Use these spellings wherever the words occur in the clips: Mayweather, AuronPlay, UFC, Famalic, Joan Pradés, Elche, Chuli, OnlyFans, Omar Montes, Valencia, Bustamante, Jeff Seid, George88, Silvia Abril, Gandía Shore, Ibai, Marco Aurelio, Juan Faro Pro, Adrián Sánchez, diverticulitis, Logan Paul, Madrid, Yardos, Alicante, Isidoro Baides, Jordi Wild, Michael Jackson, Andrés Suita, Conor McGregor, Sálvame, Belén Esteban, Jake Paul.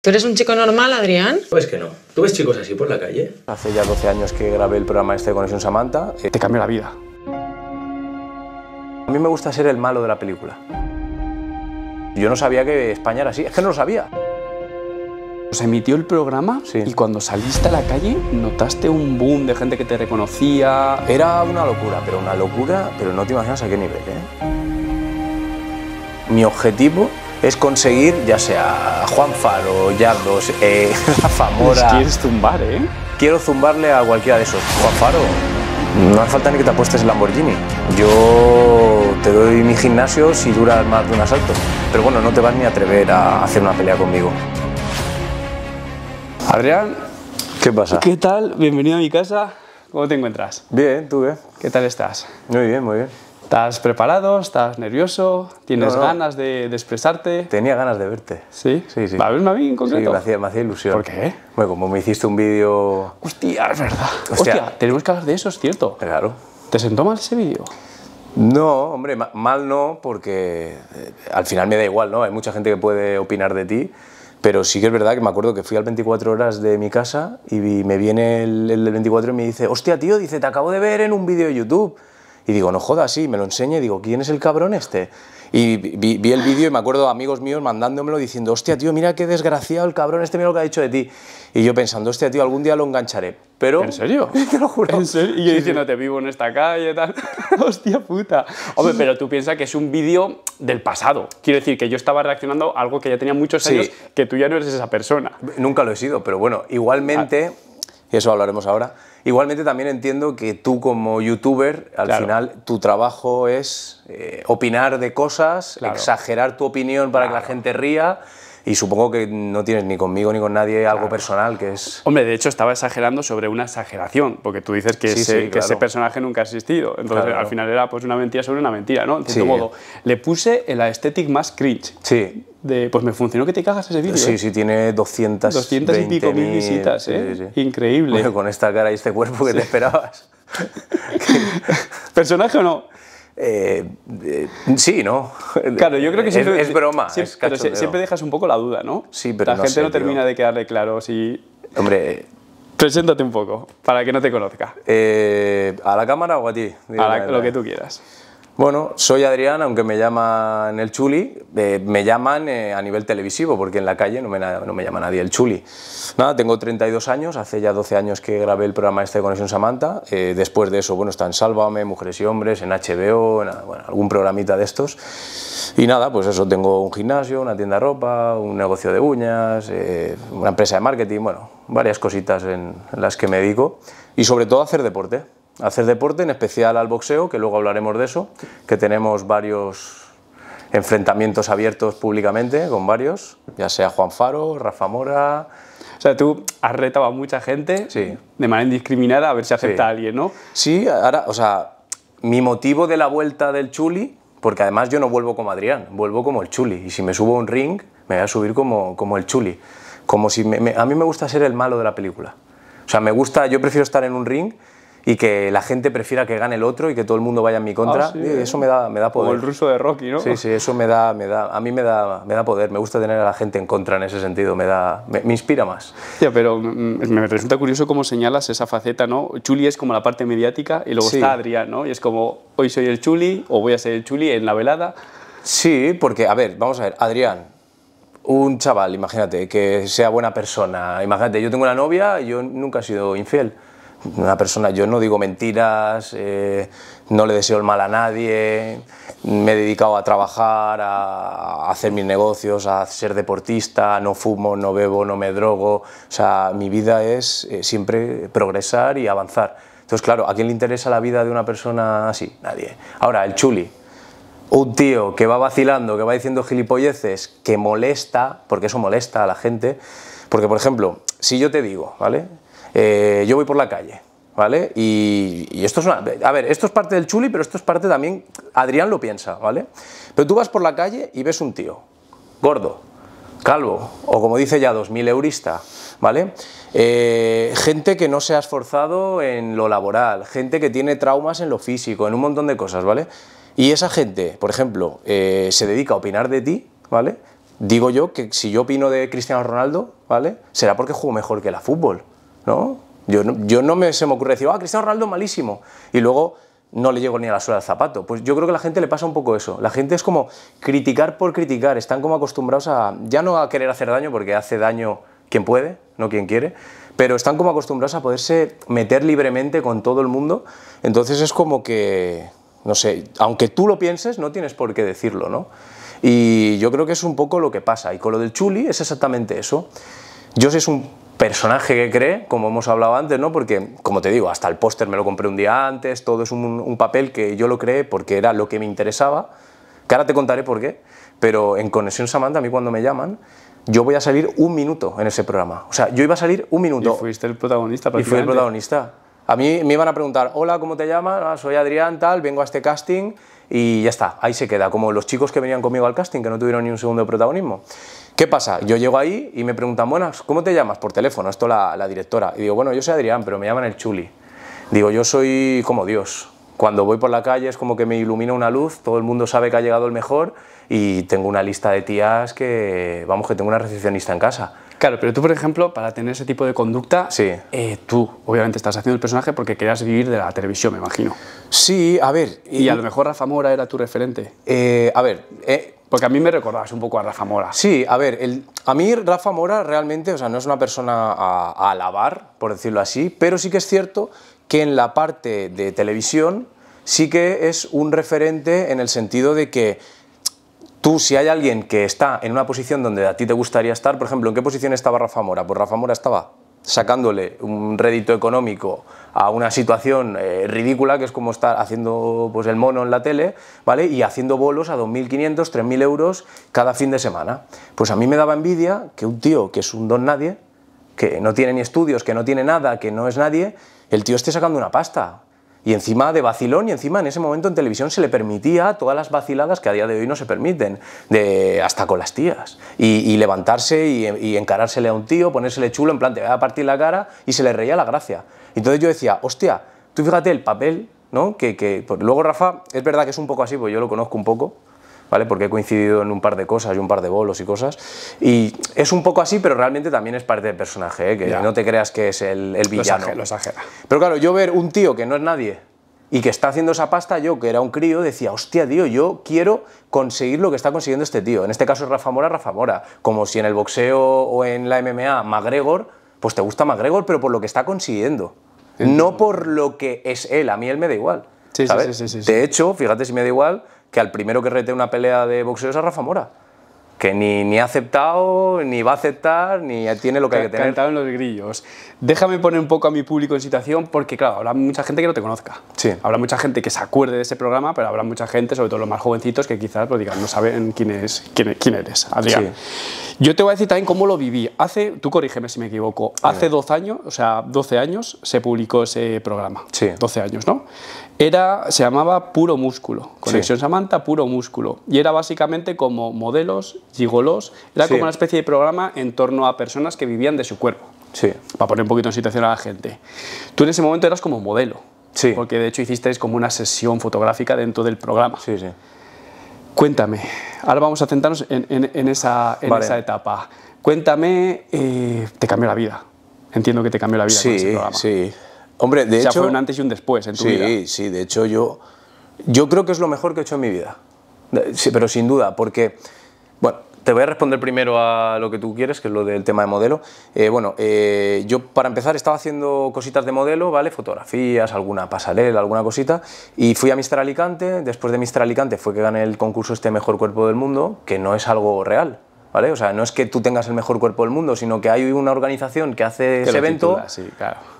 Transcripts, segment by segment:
¿Tú eres un chico normal, Adrián? Pues que no. ¿Tú ves chicos así por la calle? Hace ya 12 años que grabé el programa este de Conexión Samanta. Te cambió la vida. A mí me gusta ser el malo de la película. Yo no sabía que España era así. Es que no lo sabía. Se emitió el programa y cuando saliste a la calle notaste un boom de gente que te reconocía. Era una locura, pero no te imaginas a qué nivel, ¿eh? Mi objetivo es conseguir, ya sea Juan Faro, Yardos, Rafa Mora... Pues quieres zumbar, ¿eh? Quiero zumbarle a cualquiera de esos. Juan Faro, no hace falta ni que te apuestes el Lamborghini. Yo te doy mi gimnasio si duras más de un asalto. Pero bueno, no te vas ni a atrever a hacer una pelea conmigo. Adrián, ¿qué pasa? ¿Qué tal? Bienvenido a mi casa. ¿Cómo te encuentras? Bien, ¿tú qué? ¿Qué tal estás? Muy bien, muy bien. ¿Estás preparado? ¿Estás nervioso? ¿Tienes ganas de expresarte? Tenía ganas de verte. ¿Sí? Sí, sí. ¿Va a verme a mí en concreto? Sí, me hacía ilusión. ¿Por qué? Bueno, como me hiciste un vídeo... Hostia, es verdad. Hostia, tenemos que hablar de eso, es cierto. Claro. ¿Te sentó mal ese vídeo? No, hombre, mal no, porque al final me da igual, ¿no? Hay mucha gente que puede opinar de ti, pero sí que es verdad que me acuerdo que fui al 24 horas de mi casa y me viene el 24 y me dice, hostia, tío, dice, te acabo de ver en un vídeo de YouTube. Y digo, no jodas, sí, me lo enseña y digo, ¿quién es el cabrón este? Y vi el vídeo y me acuerdo amigos míos mandándomelo diciendo, hostia, tío, mira qué desgraciado el cabrón este, mira lo que ha dicho de ti. Y yo pensando, hostia, tío, algún día lo engancharé. Pero, ¿en serio? Te lo juro. ¿En serio? Y yo diciendo, te vivo en esta calle, tal. Hostia puta. Hombre, pero tú piensas que es un vídeo del pasado. Quiero decir que yo estaba reaccionando a algo que ya tenía muchos años, que tú ya no eres esa persona. Nunca lo he sido, pero bueno, igualmente... Y eso hablaremos ahora. Igualmente también entiendo que tú como youtuber, al final, tu trabajo es opinar de cosas, exagerar tu opinión para que la gente ría, y supongo que no tienes ni conmigo ni con nadie algo personal que es... Hombre, de hecho estaba exagerando sobre una exageración, porque tú dices que, ese personaje nunca ha existido, entonces al final era pues una mentira sobre una mentira, ¿no? En cierto modo, le puse el aesthetic más cringe. Sí. Pues me funcionó que te cagas ese vídeo. Sí, sí, tiene 200 y pico mil visitas, ¿eh? Sí, sí. Increíble. Bueno, con esta cara y este cuerpo que te esperabas. ¿Personaje o no? Sí, ¿no? Claro, yo creo que siempre... Es broma, siempre, es cachondeo. Pero siempre dejas un poco la duda, ¿no? Sí, pero la gente no termina de quedarle claro si... Hombre... Preséntate un poco, para que no te conozca. ¿A la cámara o a ti? Lo que tú quieras. Bueno, soy Adrián, aunque me llaman el Chuli, me llaman a nivel televisivo, porque en la calle no me llama nadie el Chuli. Nada, tengo 32 años, hace ya 12 años que grabé el programa este de Conexión Samanta, después de eso, bueno, está en Sálvame, Mujeres y Hombres, en HBO, bueno, algún programita de estos, y nada, pues eso, tengo un gimnasio, una tienda de ropa, un negocio de uñas, una empresa de marketing, bueno, varias cositas en las que me dedico, y sobre todo hacer deporte. Hacer deporte, en especial al boxeo, que luego hablaremos de eso, que tenemos varios enfrentamientos abiertos públicamente con varios, ya sea Juan Faro, Rafa Mora... O sea, tú has retado a mucha gente de manera indiscriminada a ver si acepta a alguien, ¿no? Sí, ahora, o sea, mi motivo de la vuelta del Chuli, porque además yo no vuelvo como Adrián, vuelvo como el Chuli, y si me subo a un ring, me voy a subir como el Chuli. Como si a mí me gusta ser el malo de la película. O sea, yo prefiero estar en un ring... Y que la gente prefiera que gane el otro y que todo el mundo vaya en mi contra, eso me da poder. Como el ruso de Rocky, ¿no? Sí, sí, eso a mí me da poder, me gusta tener a la gente en contra en ese sentido, me inspira más. Ya, pero me resulta curioso cómo señalas esa faceta, ¿no? Chuli es como la parte mediática y luego está Adrián, ¿no? Y es como, hoy soy el Chuli o voy a ser el Chuli en la velada. Sí, porque, a ver, vamos a ver, Adrián, un chaval, imagínate, que sea buena persona, imagínate, yo tengo una novia y yo nunca he sido infiel. Una persona, yo no digo mentiras, no le deseo el mal a nadie, me he dedicado a trabajar, a hacer mis negocios, a ser deportista, no fumo, no bebo, no me drogo, o sea, mi vida es siempre progresar y avanzar. Entonces, claro, ¿a quién le interesa la vida de una persona así? Nadie. Ahora, el Chuli, un tío que va vacilando, que va diciendo gilipolleces, que molesta, porque eso molesta a la gente, porque, por ejemplo, si yo te digo, ¿vale? Yo voy por la calle, ¿vale? Y esto es a ver, esto es parte del Chuli, pero esto es parte también... Adrián lo piensa, ¿vale? Pero tú vas por la calle y ves un tío, gordo, calvo, o como dice ya, 2000 eurista, ¿vale? Gente que no se ha esforzado en lo laboral, gente que tiene traumas en lo físico, en un montón de cosas, ¿vale? Y esa gente, por ejemplo, se dedica a opinar de ti, ¿vale? digo yo que si yo opino de Cristiano Ronaldo, ¿vale? Será porque juego mejor que la fútbol, ¿no? Se me ocurre decir, ah, Cristiano Ronaldo malísimo, y luego no le llego ni a la suela del zapato. Pues yo creo que a la gente le pasa un poco eso. La gente es como criticar por criticar, están como acostumbrados a, ya no a querer hacer daño, porque hace daño quien puede, no quien quiere, pero están como acostumbrados a poderse meter libremente con todo el mundo. Entonces es como que, no sé, aunque tú lo pienses, no tienes por qué decirlo, ¿no? Y yo creo que es un poco lo que pasa. Y con lo del Chuli es exactamente eso. Yo sé, es un personaje que cree, como hemos hablado antes, ¿no? Porque, como te digo, hasta el póster me lo compré un día antes, todo es un papel que yo lo creé porque era lo que me interesaba, que ahora te contaré por qué, pero en Conexión Samanta, a mí cuando me llaman, yo voy a salir un minuto en ese programa. O sea, yo iba a salir un minuto. Y fuiste el protagonista prácticamente. Y fui el protagonista. A mí me iban a preguntar, hola, ¿cómo te llamas? Ah, soy Adrián, tal, vengo a este casting, y ya está, ahí se queda, como los chicos que venían conmigo al casting, que no tuvieron ni un segundo de protagonismo. ¿Qué pasa? Yo llego ahí y me preguntan, buenas, ¿cómo te llamas? Por teléfono, esto la directora. Y digo, bueno, yo soy Adrián, pero me llaman el Chuli. Digo, yo soy como Dios. Cuando voy por la calle es como que me ilumina una luz, todo el mundo sabe que ha llegado el mejor, y tengo una lista de tías que, vamos, que tengo una recepcionista en casa. Claro, pero tú, por ejemplo, para tener ese tipo de conducta, sí, tú obviamente estás haciendo el personaje porque querías vivir de la televisión, me imagino. Sí, a ver... Y a lo mejor Rafa Mora era tu referente. A ver... porque a mí me recordabas un poco a Rafa Mora. Sí, a ver, a mí Rafa Mora realmente, o sea, no es una persona a alabar, por decirlo así, pero sí que es cierto que en la parte de televisión sí que es un referente en el sentido de que tú, si hay alguien que está en una posición donde a ti te gustaría estar, por ejemplo, ¿en qué posición estaba Rafa Mora? Pues Rafa Mora estaba sacándole un rédito económico a una situación ridícula, que es como estar haciendo, pues, el mono en la tele, ¿vale? Y haciendo bolos a 2.500, 3.000 euros cada fin de semana. Pues a mí me daba envidia que un tío que es un don nadie, que no tiene ni estudios, que no tiene nada, que no es nadie, el tío esté sacando una pasta. Y encima de vacilón, y encima en ese momento en televisión se le permitía todas las vaciladas que a día de hoy no se permiten, hasta con las tías, y levantarse y encarársele a un tío, ponérsele chulo, en plan, te voy a partir la cara, y se le reía la gracia. Entonces yo decía, hostia, tú fíjate el papel, ¿no? Pues luego Rafa, es verdad que es un poco así, pues yo lo conozco un poco, ¿vale? Porque he coincidido en un par de cosas y un par de bolos y cosas, y es un poco así, pero realmente también es parte del personaje, ¿eh? Que ya no te creas que es el villano. Lo exagera. Pero claro, yo ver un tío que no es nadie y que está haciendo esa pasta, yo que era un crío decía, hostia, tío, yo quiero conseguir lo que está consiguiendo este tío. En este caso es Rafa Mora, como si en el boxeo o en la MMA McGregor, pues te gusta McGregor, pero por lo que está consiguiendo, no por lo que es él. A mí él me da igual. Sí, ¿sabes? Sí. De hecho, fíjate si me da igual que al primero que rete una pelea de boxeo es a Rafa Mora, que ni ha aceptado, ni va a aceptar, ni tiene lo que hay que tener. Cantado en los grillos. Déjame poner un poco a mi público en situación, porque claro, habrá mucha gente que no te conozca. Sí. Habrá mucha gente que se acuerde de ese programa, pero habrá mucha gente, sobre todo los más jovencitos, que quizás, pues, digan, no saben quién eres, Adrián. Sí. Yo te voy a decir también cómo lo viví. Tú corrígeme si me equivoco, hace 12 años, o sea, 12 años se publicó ese programa. Sí. 12 años, ¿no? Se llamaba Puro Músculo, Conexión Samanta, Puro Músculo, y era básicamente como modelos, gigolos, era como una especie de programa en torno a personas que vivían de su cuerpo, para poner un poquito en situación a la gente. Tú en ese momento eras como modelo, porque de hecho hicisteis como una sesión fotográfica dentro del programa. Sí. Cuéntame, ahora vamos a centrarnos en esa etapa. Cuéntame, ¿te cambió la vida? Entiendo que te cambió la vida con ese programa. Sí. Hombre, de hecho, fue un antes y un después en tu vida. Sí, de hecho yo creo que es lo mejor que he hecho en mi vida. Sí, pero sin duda, porque, bueno, te voy a responder primero a lo que tú quieres, que es lo del tema de modelo. Yo para empezar estaba haciendo cositas de modelo, ¿vale? Fotografías, alguna pasarela, alguna cosita, y fui a Mister Alicante. Después de Mister Alicante fue que gané el concurso este Mejor Cuerpo del Mundo, que no es algo real. ¿Vale? O sea, no es que tú tengas el mejor cuerpo del mundo, sino que hay una organización que hace ese evento,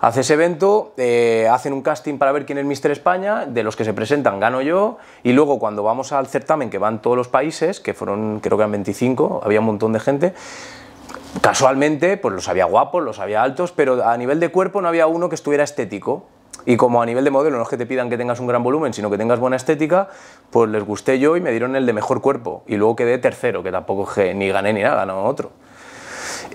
hacen un casting para ver quién es Mister España, de los que se presentan gano yo, y luego cuando vamos al certamen, que van todos los países, que fueron, creo que eran 25, había un montón de gente, casualmente, pues los había guapos, los había altos, pero a nivel de cuerpo no había uno que estuviera estético. Y como a nivel de modelo no es que te pidan que tengas un gran volumen, sino que tengas buena estética, pues les gusté yo y me dieron el de mejor cuerpo. Y luego quedé tercero, que tampoco ni gané ni nada, no otro.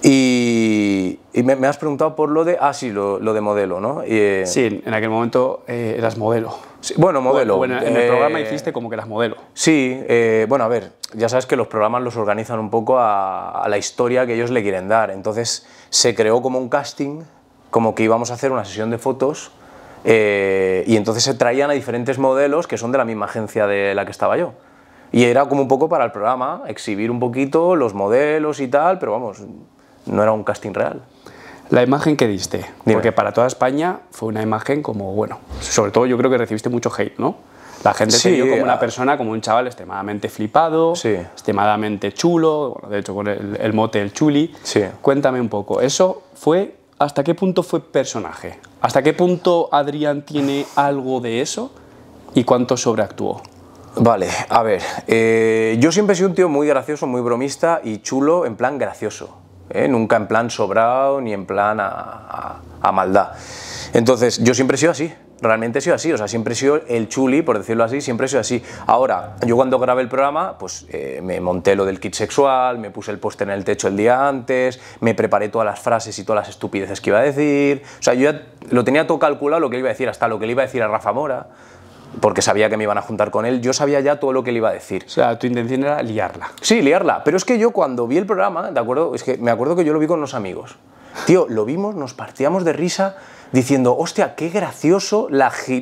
Y, Y me has preguntado por lo de, sí, lo de modelo, ¿no? Sí, en aquel momento eras modelo. Sí, bueno, modelo. Bueno, en el programa hiciste como que eras modelo. Sí, bueno, a ver, ya sabes que los programas los organizan un poco a la historia que ellos le quieren dar. Entonces se creó como un casting, como que íbamos a hacer una sesión de fotos y entonces se traían a diferentes modelos que son de la misma agencia de la que estaba yo. Y era como un poco para el programa, exhibir un poquito los modelos y tal, pero vamos, no era un casting real. La imagen que diste, dime. Porque para toda España fue una imagen como, bueno, sobre todo yo creo que recibiste mucho hate, ¿no? La gente sí, te vio como una persona, como un chaval extremadamente flipado, sí, extremadamente chulo, bueno, de hecho con el mote el chuli. Sí. Cuéntame un poco, ¿eso fue, hasta qué punto fue personaje? ¿Hasta qué punto Adrián tiene algo de eso y cuánto sobreactuó? Vale, a ver, yo siempre he sido un tío muy gracioso, muy bromista y chulo en plan gracioso. Nunca en plan sobrado ni en plan a maldad. Entonces, yo siempre he sido así, realmente he sido así, o sea, siempre he sido el chuli, por decirlo así, siempre he sido así. Ahora, yo cuando grabé el programa, pues me monté lo del kit sexual, me puse el póster en el techo el día antes, me preparé todas las frases y todas las estupideces que iba a decir, o sea, yo ya lo tenía todo calculado lo que iba a decir, hasta lo que le iba a decir a Rafa Mora, porque sabía que me iban a juntar con él, yo sabía ya todo lo que le iba a decir. O sea, tu intención era liarla. Sí, liarla, pero es que yo cuando vi el programa, ¿de acuerdo? Es que me acuerdo que yo lo vi con unos amigos. Tío, lo vimos, nos partíamos de risa diciendo, hostia, qué gracioso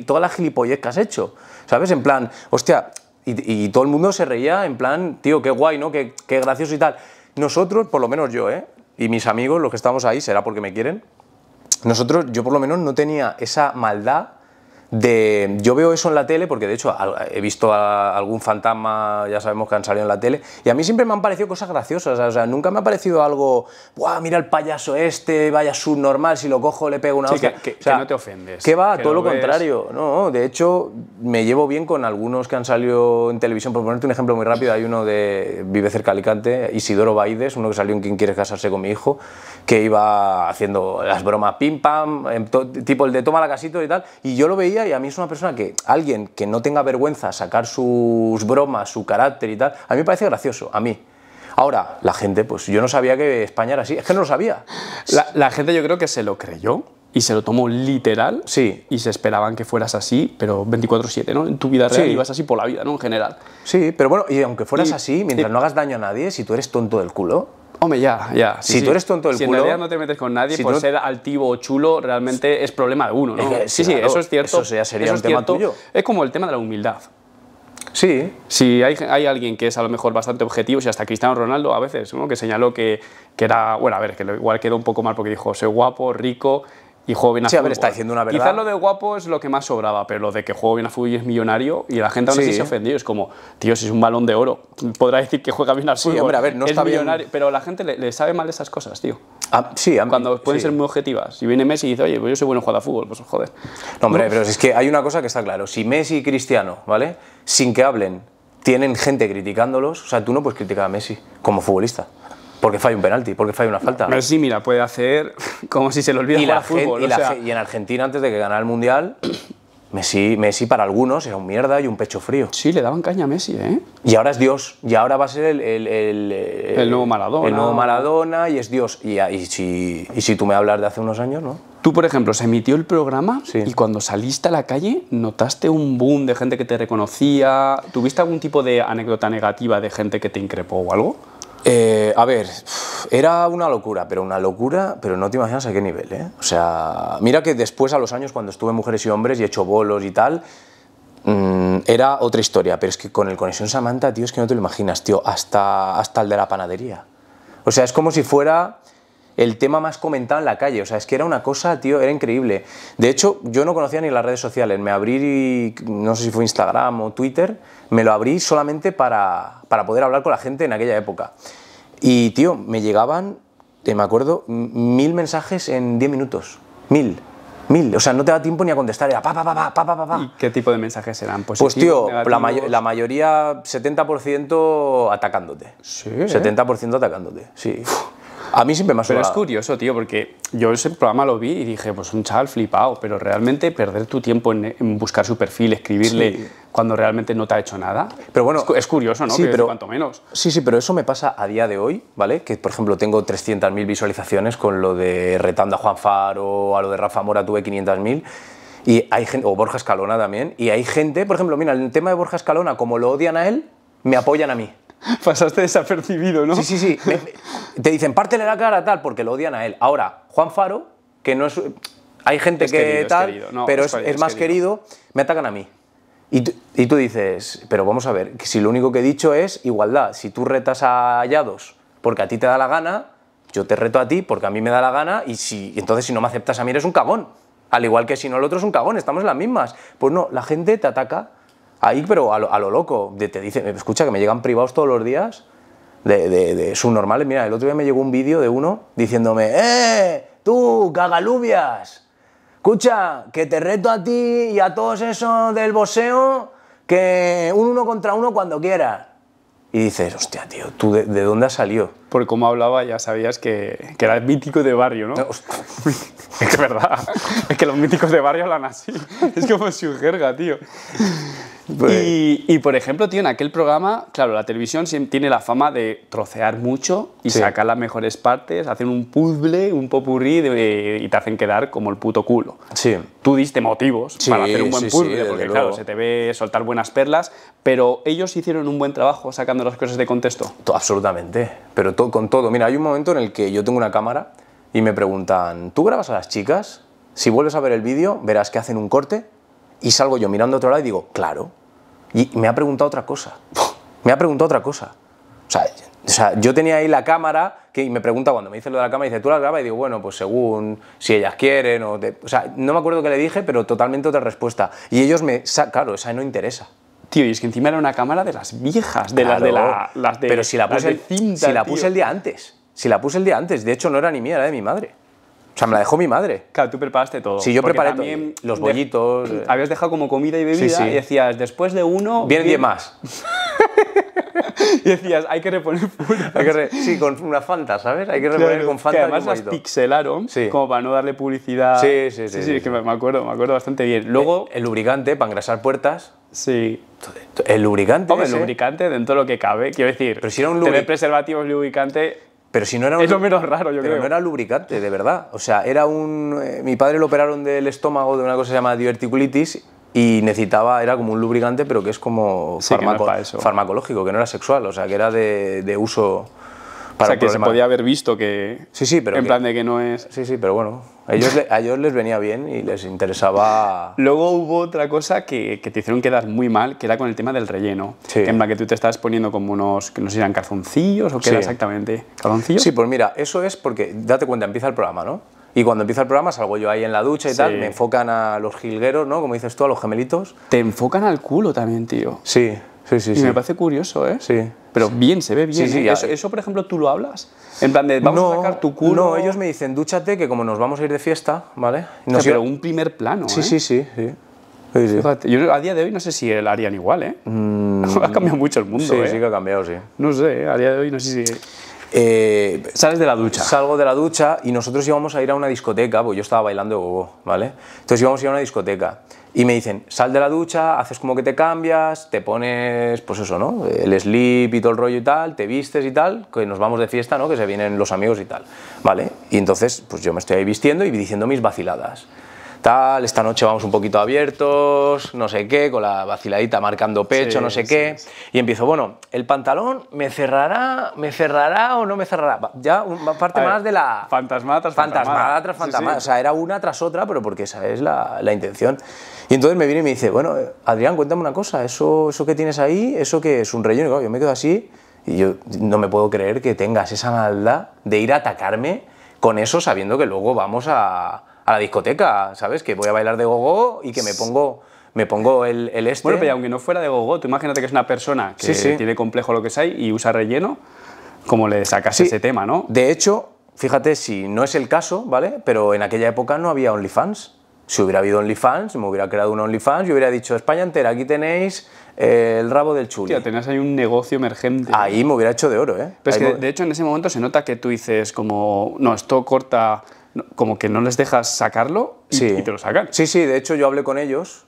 toda la gilipollez que has hecho, ¿sabes? En plan, hostia, y todo el mundo se reía en plan, tío, qué guay, ¿no? Qué gracioso y tal. Nosotros, por lo menos yo, y mis amigos, los que estamos ahí, será porque me quieren, nosotros, yo por lo menos no tenía esa maldad. Yo veo eso en la tele porque de hecho he visto a algún fantasma, ya sabemos que han salido en la tele, y a mí siempre me han parecido cosas graciosas, o sea, nunca me ha parecido algo, ¡buah, mira el payaso este, vaya subnormal, si lo cojo le pego una hostia! Que no te ofendes. ¿Qué va? Que todo lo contrario. No, de hecho, me llevo bien con algunos que han salido en televisión, por ponerte un ejemplo muy rápido, hay uno de vive cerca de Alicante, Isidoro Baides, uno que salió en Quién quiere casarse con mi hijo, que iba haciendo las bromas pim pam, tipo el de toma la casito y tal, y yo lo veía. Y a mí es una persona que, alguien que no tenga vergüenza sacar sus bromas, su carácter y tal, a mí me parece gracioso, a mí. Ahora, la gente, pues yo no sabía que España era así, es que no lo sabía. La gente yo creo que se lo creyó y se lo tomó literal, sí, y se esperaban que fueras así, pero 24/7, ¿no? En tu vida real, sí, ibas así por la vida, ¿no? En general. Sí, pero bueno, y aunque fueras así, mientras no hagas daño a nadie, si tú eres tonto del culo... Hombre, ya. Sí, si tú eres tonto del culo... Si en realidad no te metes con nadie, si por ser altivo o chulo, realmente es problema de uno, ¿no? Sí, claro, eso es cierto. Eso ya sería un tema tuyo. Es como el tema de la humildad. Sí. Si hay alguien que es a lo mejor bastante objetivo, si hasta Cristiano Ronaldo a veces, ¿no? Que señaló que era... Bueno, a ver, que igual quedó un poco mal porque dijo, soy guapo, rico... Y juego bien a fútbol. A ver, está diciendo una verdad. Quizás lo de guapo es lo que más sobraba, pero lo de que juego bien a fútbol y es millonario, y la gente aún así se ofendió. Es como, tío, si es un balón de oro, podrá decir que juega bien al fútbol. Sí, hombre, a ver, no es está millonario, bien. Pero la gente le sabe mal esas cosas, tío. Sí, a mí, cuando pueden ser muy objetivas. Si viene Messi y dice, oye, pues yo soy bueno jugando a fútbol, pues joder. No, hombre, pero es que hay una cosa que está claro. Si Messi y Cristiano, ¿vale? Sin que hablen, tienen gente criticándolos, o sea, tú no puedes criticar a Messi como futbolista. Porque falla un penalti, porque falla una falta. Pero sí, mira, puede hacer como si se le olvidara jugar al fútbol. Y en Argentina, antes de que ganara el Mundial, Messi para algunos era un mierda y un pecho frío. Sí, le daban caña a Messi, ¿eh? Y ahora es Dios. Y ahora va a ser el nuevo Maradona. El nuevo Maradona y es Dios. Y si tú me hablas de hace unos años, ¿no? Tú, por ejemplo, se emitió el programa y cuando saliste a la calle, ¿notaste un boom de gente que te reconocía? ¿Tuviste algún tipo de anécdota negativa de gente que te increpó o algo? A ver, era una locura, pero no te imaginas a qué nivel, ¿eh? O sea, mira que después a los años cuando estuve en Mujeres y Hombres y he hecho bolos y tal, era otra historia, pero es que con el Conexión Samanta, tío, es que no te lo imaginas, tío, hasta el de la panadería. O sea, es como si fuera el tema más comentado en la calle, o sea, es que era una cosa, tío, era increíble. De hecho, yo no conocía ni las redes sociales, me abrí, no sé si fue Instagram o Twitter, me lo abrí solamente para poder hablar con la gente en aquella época. Y, tío, me llegaban, me acuerdo, 1000 mensajes en 10 minutos, 1000. O sea, no te da tiempo ni a contestar, era pa. ¿Y qué tipo de mensajes eran? Pues tío, la mayoría, 70% atacándote, sí, 70% atacándote, sí. A mí siempre me ha sudado. Pero es curioso, tío, porque yo ese programa lo vi y dije, pues un chaval flipado, pero realmente perder tu tiempo en buscar su perfil, escribirle cuando realmente no te ha hecho nada. Pero bueno, es curioso, ¿no? Sí, pero cuanto menos. Sí, sí, pero eso me pasa a día de hoy, ¿vale? Que, por ejemplo, tengo 300.000 visualizaciones con lo de retando a Juan Faro, a lo de Rafa Mora tuve 500.000. Y hay gente, o Borja Escalona también, y hay gente, por ejemplo, mira, el tema de Borja Escalona, como lo odian a él, me apoyan a mí. Pasaste desapercibido, ¿no? Sí, sí, sí. Te dicen, pártele la cara, tal, porque lo odian a él. Ahora, Juan Faro, que no es... Hay gente es que querido, tal, es querido. No, pero es más querido, me atacan a mí. Y tú dices, pero vamos a ver, si lo único que he dicho es igualdad. Si tú retas a Hallados porque a ti te da la gana, yo te reto a ti porque a mí me da la gana, y entonces si no me aceptas a mí eres un cagón. Al igual que si no, el otro es un cagón, estamos en las mismas. Pues no, la gente te ataca ahí, pero a lo loco. Te dicen, escucha, que me llegan privados todos los días de subnormales. Mira, el otro día me llegó un vídeo de uno diciéndome, tú, cagalubias, escucha, que te reto a ti y a todos esos del boxeo, que un 1 contra 1 cuando quieras. Y dices, hostia, tío, ¿tú de dónde has salido? Por cómo hablaba ya sabías que era mítico de barrio, ¿no? Es que es verdad, es que los míticos de barrio hablan así, es como su jerga, tío. Pues... Y por ejemplo, tío, en aquel programa, claro, la televisión tiene la fama de trocear mucho y sacar las mejores partes, hacen un puzzle, un popurrí y te hacen quedar como el puto culo. Sí. Tú diste motivos para hacer un buen puzzle, porque claro, se te ve soltar buenas perlas, pero ellos hicieron un buen trabajo sacando las cosas de contexto. Absolutamente, pero con todo. Mira, hay un momento en el que yo tengo una cámara y me preguntan, ¿tú grabas a las chicas? Si vuelves a ver el vídeo, verás que hacen un corte y salgo yo mirando a otro lado y digo, claro. Y me ha preguntado otra cosa. Me ha preguntado otra cosa. O sea, yo tenía ahí la cámara que me pregunta cuando me dice lo de la cámara, dice, ¿tú la grabas? Y digo, bueno, pues según si ellas quieren o... O sea, no me acuerdo qué le dije, pero totalmente otra respuesta. Y ellos me... Claro, esa no interesa. Tío, y es que encima era una cámara de las viejas, de claro, las de... Pero si la puse, cinta, si la puse el día antes. Si la puse el día antes. De hecho, no era ni mía, era de mi madre. O sea, me la dejó mi madre. Claro, tú preparaste todo. Sí, yo preparé también los bollitos. Habías dejado como comida y bebida y decías, después de uno... Vienen 10 más. Y decías, hay que reponer puras. Sí, con una Fanta, ¿sabes? Hay que reponer con Fanta. Que además las pixelaron como para no darle publicidad. Sí, es que me acuerdo bastante bien. Luego... El lubricante para engrasar puertas. Sí. El lubricante. Hombre, el lubricante dentro de lo que cabe. Quiero decir, pero si era un tener preservativos, lubricante... Pero si no era un... Es lo menos raro, yo creo. Pero no era lubricante, de verdad. O sea, era un... mi padre lo operaron del estómago de una cosa llamada diverticulitis y necesitaba... Era como un lubricante, pero que es como farmacológico, que no era sexual. O sea, que era de uso para... O sea, que se podía haber visto que... Sí, pero... En plan de que no es... Sí, pero bueno. A ellos les venía bien y les interesaba... Luego hubo otra cosa que te hicieron quedar muy mal, que era con el tema del relleno. Sí. En la que tú te estabas poniendo como unos, que no sé si eran calzoncillos o qué era exactamente. ¿Calzoncillos? Sí, pues mira, eso es porque, date cuenta, empieza el programa, ¿no? Y cuando empieza el programa salgo yo ahí en la ducha y tal, me enfocan a los jilgueros, ¿no? Como dices tú, a los gemelitos. Te enfocan al culo también, tío. Sí. Y me parece curioso, ¿eh? Sí. Pero bien, se ve bien. Sí. ¿Eso, por ejemplo, tú lo hablas? En plan de, vamos a sacar tu culo... No, ellos me dicen, dúchate, que como nos vamos a ir de fiesta, ¿vale? No sé, pero un primer plano, ¿eh? Sí. Fíjate, yo a día de hoy no sé si lo harían igual, ¿eh? Ha cambiado mucho el mundo, sí que ha cambiado, sí. No sé, a día de hoy no sé si... Sales de la ducha. Salgo de la ducha y nosotros íbamos a ir a una discoteca, porque yo estaba bailando gogo, ¿vale? Entonces íbamos a ir a una discoteca y me dicen, sal de la ducha, haces como que te cambias, te pones, pues eso, ¿no? El slip y todo el rollo y tal, te vistes y tal, que nos vamos de fiesta, ¿no? Que se vienen los amigos y tal, ¿vale? Y entonces, pues yo me estoy ahí vistiendo y diciendo mis vaciladas. Tal, esta noche vamos un poquito abiertos, no sé qué, con la vaciladita marcando pecho, no sé qué. Y empiezo, bueno, el pantalón me cerrará o no me cerrará. Ya una parte más de la... Fantasmada tras fantasmada. Fantasmada tras fantasmada. O sea, era una tras otra, pero porque esa es la intención. Y entonces me viene y me dice, bueno, Adrián, cuéntame una cosa, eso que tienes ahí, eso que es un relleno. Y claro, yo me quedo así y yo no me puedo creer que tengas esa maldad de ir a atacarme con eso sabiendo que luego vamos a la discoteca, ¿sabes? Que voy a bailar de gogo y que me pongo el este. Bueno, pero aunque no fuera de gogo, tú imagínate que es una persona que tiene complejo lo que sea y usa relleno, como le sacas ese tema, ¿no? De hecho, fíjate, si no es el caso, ¿vale? Pero en aquella época no había OnlyFans. Si hubiera habido OnlyFans, me hubiera creado un OnlyFans y hubiera dicho, España entera, aquí tenéis el rabo del chuli. Tío, tenías ahí un negocio emergente. Ahí me hubiera hecho de oro, ¿eh? Pero es que, de hecho, en ese momento se nota que tú dices como, no, esto corta, como que no les dejas sacarlo y, sí, y te lo sacan. Sí, sí, de hecho yo hablé con ellos,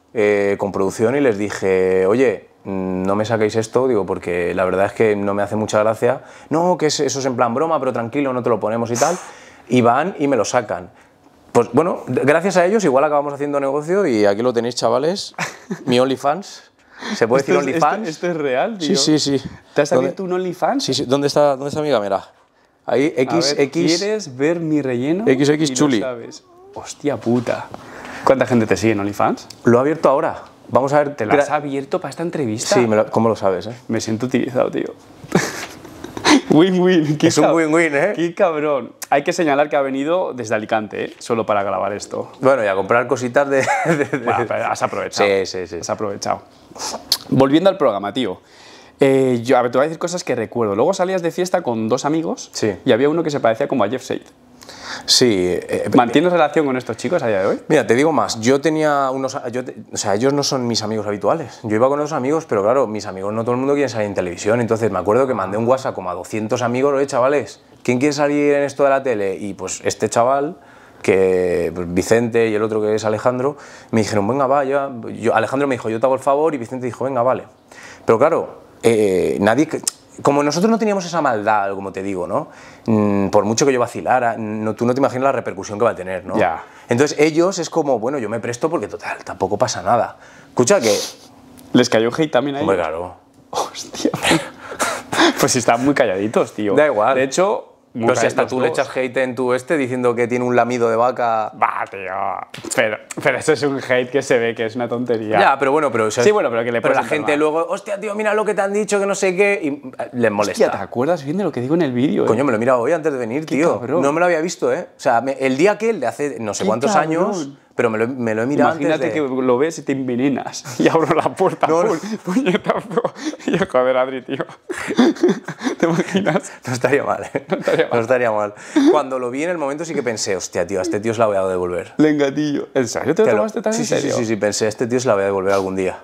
con producción, y les dije, oye, no me saquéis esto, digo, porque la verdad es que no me hace mucha gracia. No, que eso es en plan broma, pero tranquilo, no te lo ponemos y tal. Y van y me lo sacan. Pues bueno, gracias a ellos igual acabamos haciendo negocio y aquí lo tenéis, chavales, mi OnlyFans. ¿Se puede decir OnlyFans? Esto es real, tío. Sí, sí, sí. ¿Te has abierto un OnlyFans? Sí, sí. ¿Dónde está mi cámara? Ahí, ¿quieres ver mi relleno? XX Chuli. No sabes. Hostia puta. ¿Cuánta gente te sigue en OnlyFans? Lo he abierto ahora. Vamos a ver. ¿Te lo has abierto para esta entrevista? Sí, ¿cómo lo sabes, eh? Me siento utilizado, tío. Win-win. Es un win-win, ¿eh? Qué cabrón. Hay que señalar que ha venido desde Alicante, ¿eh? Solo para grabar esto. Bueno, y a comprar cositas de... Bueno, has aprovechado. Sí, sí, sí. Has aprovechado. Volviendo al programa, tío. A ver, te voy a decir cosas que recuerdo. Luego salías de fiesta con dos amigos, sí, y había uno que se parecía como a Jeff Seid. Sí. ¿Mantienes relación con estos chicos a día de hoy? Mira, te digo más. Yo tenía unos... o sea, ellos no son mis amigos habituales. Yo iba con otros amigos, pero claro, mis amigos no todo el mundo quiere salir en televisión. Entonces me acuerdo que mandé un WhatsApp como a 200 amigos. Oye, chavales, ¿quién quiere salir en esto de la tele? Y pues este chaval, que Vicente, y el otro que es Alejandro, me dijeron, venga, va, ya. Alejandro me dijo, yo te hago el favor, y Vicente dijo, venga, vale. Pero claro, nadie... Como nosotros no teníamos esa maldad, como te digo, ¿no? Por mucho que yo vacilara, no, tú no te imaginas la repercusión que va a tener, ¿no? Yeah. Entonces ellos es como, bueno, yo me presto porque total, tampoco pasa nada. Escucha que... ¿Les cayó hate también ahí? Hombre, claro. Hostia. Pues están muy calladitos, tío. Da igual. De hecho... Pero si hasta tú le echas hate en tu diciendo que tiene un lamido de vaca... Bah, tío. Pero eso es un hate que se ve que es una tontería. Ya, pero bueno, pero... Sí, bueno, pero que le... Pero la gente luego... Hostia, tío, mira lo que te han dicho, que no sé qué... Y les molesta. Hostia, ¿te acuerdas bien de lo que digo en el vídeo? Coño, me lo he mirado hoy antes de venir, tío. Cabrón. No me lo había visto, ¿eh? O sea, el día que él de hace no sé cuántos años... Pero me lo he mirado. Imagínate antes de... que lo ves y te envenenas. Y abro la puerta. No, puñeta, bro. Y yo, joder, Adri, tío. ¿Te imaginas? No estaría mal, ¿eh? No estaría mal. Cuando lo vi en el momento sí que pensé, hostia, tío, a este tío se la voy a devolver. Le engatillo. ¿En serio? ¿Te lo tomaste tan en serio? Sí, pensé, a este tío se la voy a devolver algún día.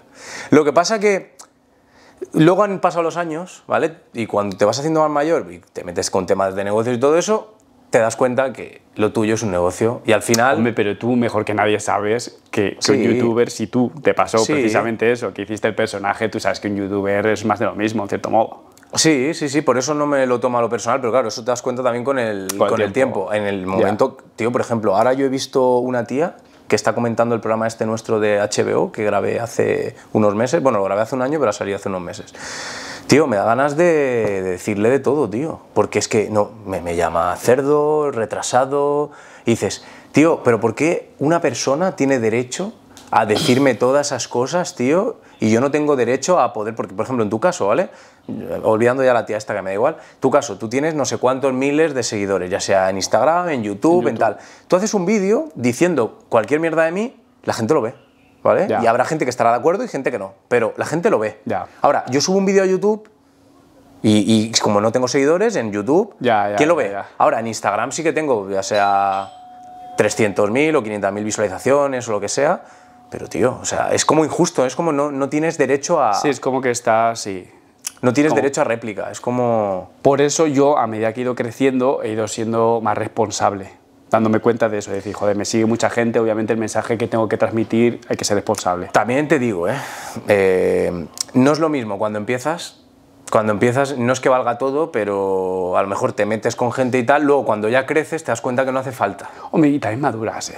Lo que pasa que... Luego han pasado los años, ¿vale? Y cuando te vas haciendo más mayor y te metes con temas de negocios y todo eso... te das cuenta que lo tuyo es un negocio y al final... Hombre, pero tú mejor que nadie sabes que un youtuber, si tú te pasó precisamente eso, que hiciste el personaje, tú sabes que un youtuber es más de lo mismo, en cierto modo. Sí, sí, sí, por eso no me lo tomo a lo personal, pero claro, eso te das cuenta también con el tiempo. En el momento, tío, por ejemplo, ahora yo he visto una tía que está comentando el programa este nuestro de HBO, que grabé hace unos meses, bueno, lo grabé hace un año, pero ha salido hace unos meses. Tío, me da ganas de decirle de todo, tío, porque es que no, me llama cerdo, retrasado, y dices, tío, pero ¿por qué una persona tiene derecho a decirme todas esas cosas, tío? Y yo no tengo derecho a poder, porque por ejemplo en tu caso, ¿vale? Olvidando ya la tía esta que me da igual, tu caso, tú tienes no sé cuántos miles de seguidores, ya sea en Instagram, en YouTube, en tal. Tú haces un vídeo diciendo cualquier mierda de mí, la gente lo ve. ¿Vale? Y habrá gente que estará de acuerdo y gente que no, pero la gente lo ve. Ahora, yo subo un vídeo a YouTube y como no tengo seguidores en YouTube, ¿quién lo ve? Ahora, en Instagram sí que tengo, ya sea 300.000 o 500.000 visualizaciones o lo que sea, pero tío, o sea, es como injusto, es como no tienes derecho a... Sí, es como que estás... Sí. No tienes derecho a réplica, es como... Por eso yo, a medida que he ido creciendo, he ido siendo más responsable, dándome cuenta de eso, de decir, joder, me sigue mucha gente, obviamente el mensaje que tengo que transmitir hay que ser responsable. También te digo, no es lo mismo cuando empiezas, no es que valga todo, pero a lo mejor te metes con gente y tal, luego cuando ya creces te das cuenta que no hace falta. Hombre, y también maduras,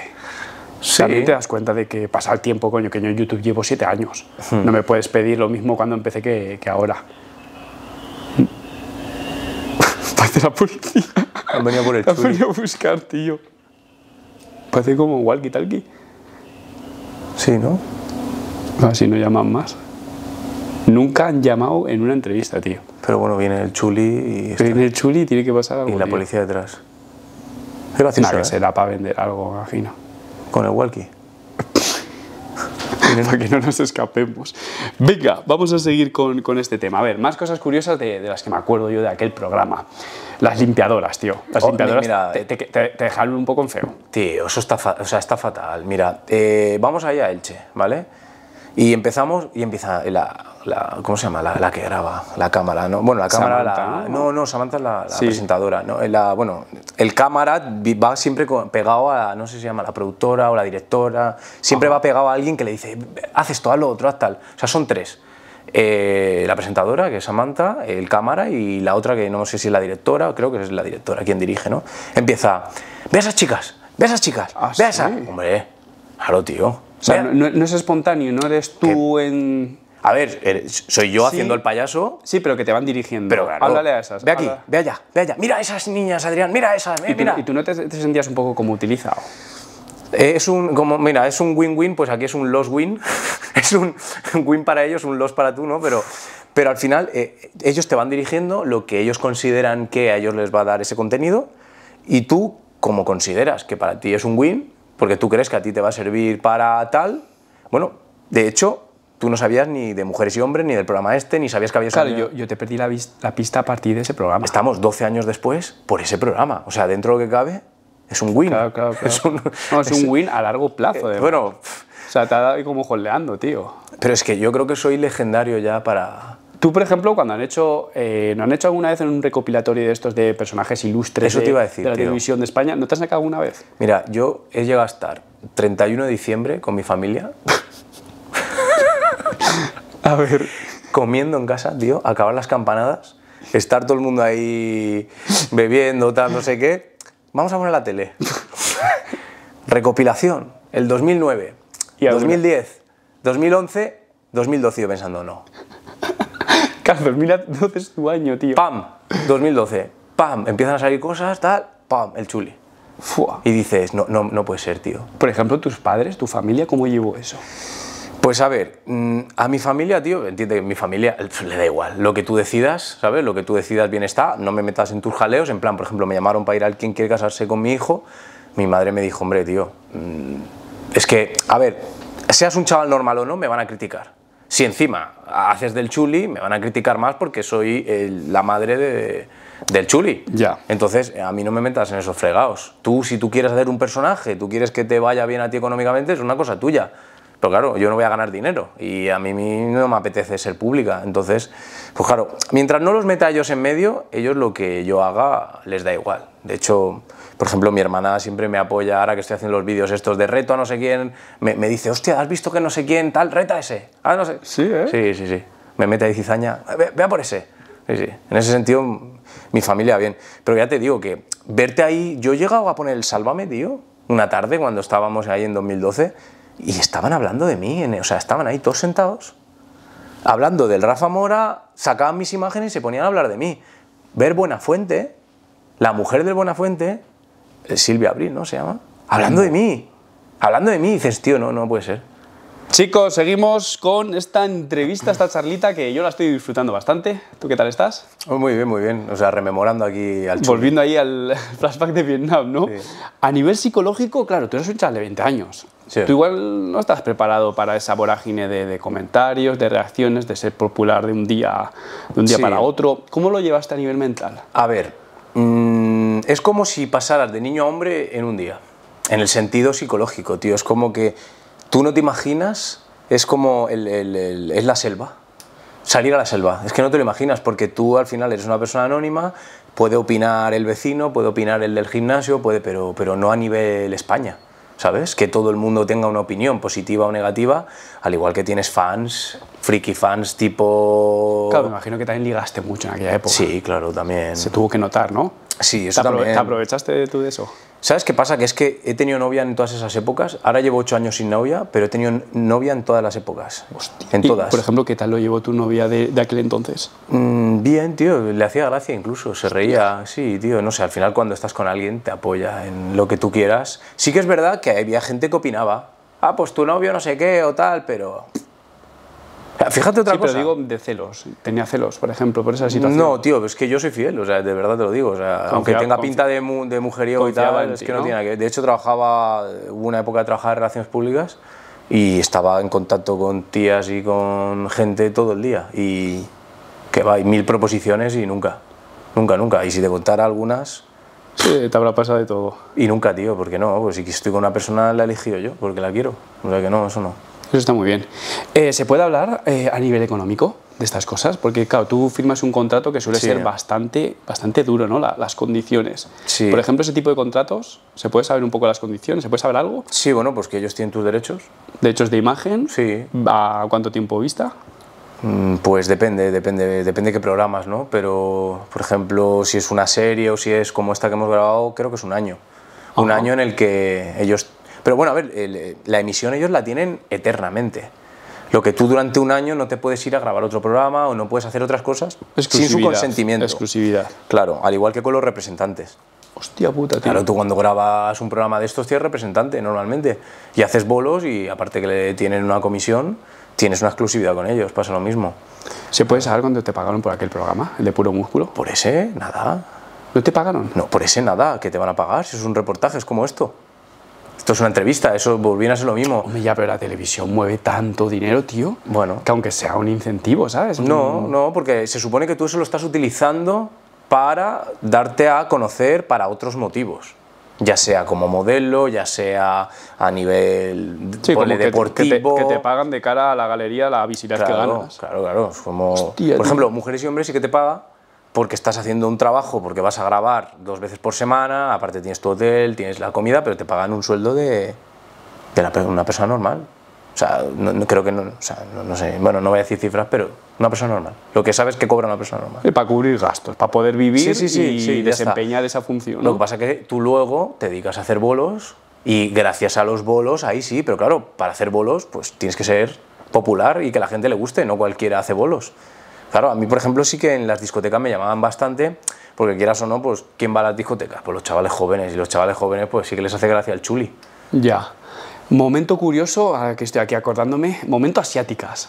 Sí. También te das cuenta de que pasa el tiempo, coño, que yo en YouTube llevo 7 años. No me puedes pedir lo mismo cuando empecé que ahora. Parece la policía. Han venido por el chuli. Han venido a buscar, tío. Parece como un walkie-talkie. Sí, ¿no? Así no llaman más. Nunca han llamado en una entrevista, tío. Pero bueno, viene el chuli y... Viene el chuli y tiene que pasar algo, y la policía detrás. Qué gracioso, ¿eh? Será para vender algo, imagino. ¿Con el walkie? para que no nos escapemos. Venga, vamos a seguir con este tema. A ver, más cosas curiosas de las que me acuerdo yo de aquel programa. Las limpiadoras, tío. Las limpiadoras mira, te dejaron un poco en feo. Tío, eso está, está fatal. Mira, vamos allá a Elche, ¿vale? Y empezamos y empieza la ¿cómo se llama? La que graba, la cámara, ¿no? Bueno, la cámara, Samanta, no, Samanta es la sí, presentadora, ¿no? Bueno, el cámara va siempre pegado a, no sé si se llama, la productora o la directora, siempre va pegado a alguien que le dice, haz esto, haz lo otro, haz tal. O sea, son tres. La presentadora, que es Samanta, el cámara y la otra que no sé si es la directora, creo que es la directora quien dirige, ¿no? Empieza, ve a esas chicas, ve a esas chicas, ¿ah, ve a esas... Sí. Hombre, claro, tío. O sea, no es espontáneo, no eres tú que, a ver, soy yo haciendo el payaso. Sí, pero que te van dirigiendo. Pero claro, háblale a esas. Ve aquí, ve allá, ve allá. Mira a esas niñas, Adrián, mira a esas, mira. ¿Y tú no te sentías un poco como utilizado? Es un, como, mira, es un win-win, pues aquí es un loss-win. Es un win para ellos, un loss para tú, ¿no? Pero al final ellos te van dirigiendo lo que ellos consideran que a ellos les va a dar ese contenido y tú, como consideras que para ti es un win, porque tú crees que a ti te va a servir para tal... Bueno, de hecho, tú no sabías ni de Mujeres y Hombres, ni del programa este, ni sabías que había... Claro, yo te perdí la pista a partir de ese programa. Estamos 12 años después por ese programa. O sea, dentro de lo que cabe, es un win. Claro, claro, claro. Es un win a largo plazo. Bueno... O sea, te ha dado como joleando, tío. Pero es que yo creo que soy legendario ya para... Tú, por ejemplo, cuando ¿no han hecho alguna vez en un recopilatorio de estos de personajes ilustres de la televisión de España? ¿No te has sacado alguna vez? Mira, yo he llegado a estar 31 de diciembre con mi familia. A ver. Comiendo en casa, tío, acabar las campanadas, estar todo el mundo ahí bebiendo, tal, no sé qué. Vamos a poner la tele. Recopilación, el 2009, ¿y 2010, 2011, 2012, yo pensando no. Claro, 2012 es tu año, tío. ¡Pam! 2012. ¡Pam! Empiezan a salir cosas, tal. ¡Pam! El chuli. Fua. Y dices, no puede ser, tío. Por ejemplo, tus padres, tu familia, ¿cómo llevó eso? Pues a ver, a mi familia, tío, entiende que mi familia le da igual. Lo que tú decidas, ¿sabes? Lo que tú decidas bien está. No me metas en tus jaleos. En plan, por ejemplo, me llamaron para ir al quien quiere casarse con mi hijo. Mi madre me dijo, hombre, tío, es que, a ver, seas un chaval normal o no, me van a criticar. Si encima haces del chuli, me van a criticar más porque soy la madre del chuli. Ya. Entonces, a mí no me metas en esos fregados. Tú, si tú quieres hacer un personaje, tú quieres que te vaya bien a ti económicamente, es una cosa tuya. Pero claro, yo no voy a ganar dinero y a mí no me apetece ser pública. Entonces, pues claro, mientras no los meta ellos en medio, ellos lo que yo haga les da igual. De hecho, por ejemplo, mi hermana siempre me apoya ahora que estoy haciendo los vídeos estos de reto a no sé quién. Me dice, hostia, ¿has visto que no sé quién tal? Reta ese. Ah, no sé. Sí, ¿eh? Sí, sí, sí. Me mete ahí cizaña. Vea por ese. Sí, sí. En ese sentido, mi familia bien. Pero ya te digo que verte ahí... Yo he llegado a poner el Sálvame, tío, una tarde cuando estábamos ahí en 2012 y estaban hablando de mí. O sea, estaban ahí todos sentados hablando del Rafa Mora, sacaban mis imágenes y se ponían a hablar de mí. Ver Buenafuente, la mujer del Buenafuente... Silvia Abril, ¿no? Se llama. Hablando de mí. Hablando de mí. Dices, tío, no puede ser. Chicos, seguimos con esta entrevista, esta charlita que yo la estoy disfrutando bastante. ¿Tú qué tal estás? Oh, muy bien, muy bien. O sea, rememorando aquí al chum. Volviendo ahí al flashback de Vietnam, ¿no? Sí. A nivel psicológico, claro, tú eres un chaval de 20 años. Sí. Tú igual no estás preparado para esa vorágine de comentarios, de reacciones, de ser popular de un día para otro. ¿Cómo lo llevaste a nivel mental? A ver... es como si pasaras de niño a hombre en un día, en el sentido psicológico, tío. Es como que tú no te imaginas, es como es la selva, salir a la selva. Es que no te lo imaginas porque tú al final eres una persona anónima, puede opinar el vecino, puede opinar el del gimnasio, pero no a nivel España, ¿sabes? Que todo el mundo tenga una opinión positiva o negativa, al igual que tienes fans, friki fans tipo... Claro, me imagino que también ligaste mucho en aquella época. Sí, claro, también. Se tuvo que notar, ¿no? Sí, eso también. ¿Te aprovechaste tú de eso? ¿Sabes qué pasa? Que es que he tenido novia en todas esas épocas. Ahora llevo 8 años sin novia, pero he tenido novia en todas las épocas. Hostia. En todas. Por ejemplo, ¿qué tal lo llevó tu novia de aquel entonces? Bien, tío. Le hacía gracia incluso. Se reía. Sí, tío. No sé, al final cuando estás con alguien te apoya en lo que tú quieras. Sí que es verdad que había gente que opinaba. Ah, pues tu novio no sé qué o tal, pero... Fíjate otra cosa. Pero digo de celos. ¿Tenía celos, por ejemplo, por esa situación? No, tío, es que yo soy fiel, o sea, de verdad te lo digo. O sea, aunque tenga pinta de mujeriego y tal, es que no tiene nada que ver. De hecho, hubo una época de trabajar en relaciones públicas y estaba en contacto con tías y con gente todo el día y que va, hay mil proposiciones y nunca, y si te contara algunas... Sí, te habrá pasado de todo. Y nunca, tío, porque no, pues si estoy con una persona la he elegido yo, porque la quiero, o sea que no, eso no. Eso está muy bien. ¿Se puede hablar a nivel económico de estas cosas? Porque, claro, tú firmas un contrato que suele ser bastante duro, ¿no? Las condiciones. Sí. Por ejemplo, ese tipo de contratos, ¿se puede saber un poco las condiciones? ¿Se puede saber algo? Sí, bueno, pues que ellos tienen tus derechos. ¿Derechos de imagen? Sí. ¿A cuánto tiempo vista? Pues depende qué programas, ¿no? Pero, por ejemplo, si es una serie o si es como esta que hemos grabado, creo que es un año. Ajá. Un año en el que ellos... Pero bueno, a ver, la emisión ellos la tienen eternamente. Lo que tú durante un año no te puedes ir a grabar otro programa o no puedes hacer otras cosas sin su consentimiento. Exclusividad. Claro, al igual que con los representantes. Hostia puta, tío. Claro, tú cuando grabas un programa de estos tienes representante normalmente y haces bolos y aparte que le tienen una comisión, tienes una exclusividad con ellos, pasa lo mismo. ¿Se puede saber cuánto te pagaron por aquel programa, el de Puro Músculo? Por ese, nada. ¿No te pagaron? No, por ese nada, ¿qué te van a pagar? Si es un reportaje, es como esto. Esto es una entrevista, eso volviera a ser lo mismo. Hombre, ya, pero la televisión mueve tanto dinero, tío, bueno, que aunque sea un incentivo, ¿sabes? No, no, porque se supone que tú eso lo estás utilizando para darte a conocer para otros motivos. Ya sea como modelo, ya sea a nivel deportivo. Que te pagan de cara a la galería la visibilidad que ganas. Claro, claro. Es como, hostia, por ejemplo, Mujeres y Hombres sí que te paga. Porque estás haciendo un trabajo, porque vas a grabar 2 veces por semana, aparte tienes tu hotel, tienes la comida, pero te pagan un sueldo de una persona normal. O sea, no sé, bueno, no voy a decir cifras, pero una persona normal. Lo que sabes que cobra una persona normal. Y para cubrir gastos, para poder vivir y desempeñar esa función, ¿no? Lo que pasa es que tú luego te dedicas a hacer bolos y gracias a los bolos, ahí sí, pero claro, para hacer bolos pues tienes que ser popular y que la gente le guste, no cualquiera hace bolos. Claro, a mí, por ejemplo, sí que en las discotecas me llamaban bastante, porque quieras o no, pues, ¿quién va a las discotecas? Pues los chavales jóvenes, y los chavales jóvenes, pues sí que les hace gracia el chuli. Ya. Momento curioso, ahora que estoy aquí acordándome, momento asiáticas.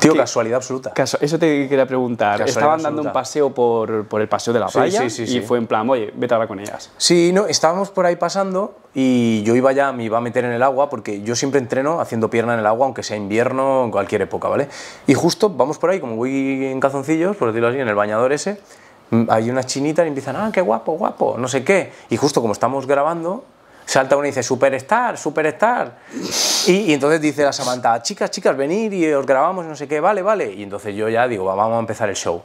Tío, ¿qué? Casualidad absoluta. Eso te quería preguntar. Estaban dando un paseo por el paseo de la playa y fue en plan, oye, vete a hablar con ellas. Sí, no, estábamos por ahí pasando y yo me iba a meter en el agua porque yo siempre entreno haciendo pierna en el agua, aunque sea invierno, en cualquier época, ¿vale? Y justo vamos por ahí, como voy en calzoncillos, por decirlo así, en el bañador ese, hay unas chinitas y empiezan, ah, qué guapo, guapo, no sé qué. Y justo como estamos grabando, salta uno y dice, superstar, superstar. Y entonces dice la Samantha, chicas, chicas, venid y os grabamos, no sé qué, vale, vale. Y entonces yo ya digo, vamos a empezar el show.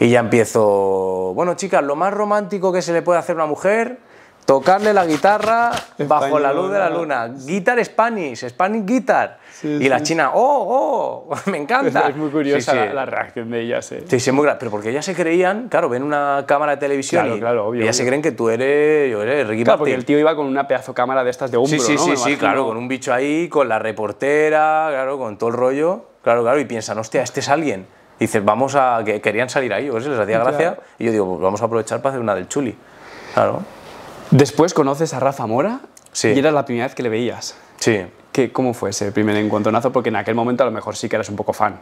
Y ya empiezo, bueno, chicas, lo más romántico que se le puede hacer a una mujer, tocarle la guitarra bajo la luz de la luna. Guitar Spanish, Spanish guitar. Sí, y la china, oh, oh, me encanta. Es muy curiosa la reacción de ellas. Sí, muy graciosa. Pero porque ellas se creían, claro, ven una cámara de televisión y ellas se creen que tú eres, Ricky Martin. Claro, porque el tío iba con una pedazo cámara de estas de hombro, ¿no? Sí, claro, con un bicho ahí, con la reportera, claro, con todo el rollo. Claro, y piensan, hostia, este es alguien. Y dices, vamos a... que querían salir ahí, o sea, les hacía gracia. Y yo digo, pues vamos a aprovechar para hacer una del chuli. Claro. Después conoces a Rafa Mora y era la primera vez que le veías. Sí. ¿Cómo fue ese primer encuentronazo? Porque en aquel momento a lo mejor sí que eras un poco fan.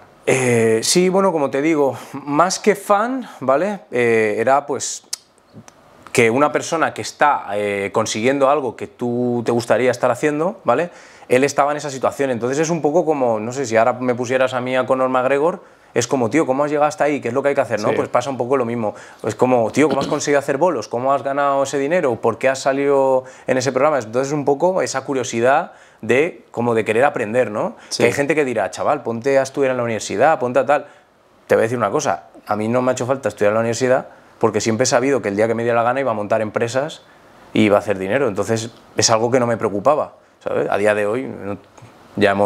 Sí, bueno, como te digo, más que fan, ¿vale? Era pues que una persona que está consiguiendo algo que tú te gustaría estar haciendo, ¿vale? Él estaba en esa situación, entonces es un poco como, no sé, si ahora me pusieras a mí a Conor McGregor, es como, tío, ¿cómo has llegado hasta ahí? ¿Qué es lo que hay que hacer? ¿No? Pues pasa un poco lo mismo. Es como, tío, ¿cómo has conseguido hacer bolos? ¿Cómo has ganado ese dinero? ¿Por qué has salido en ese programa? Entonces, un poco esa curiosidad de, como de querer aprender, ¿no? Sí. Que hay gente que dirá, chaval, ponte a estudiar en la universidad, ponte a tal. Te voy a decir una cosa, a mí no me ha hecho falta estudiar en la universidad porque siempre he sabido que el día que me diera la gana iba a montar empresas y iba a hacer dinero. Entonces, es algo que no me preocupaba, ¿sabes? A día de hoy, ya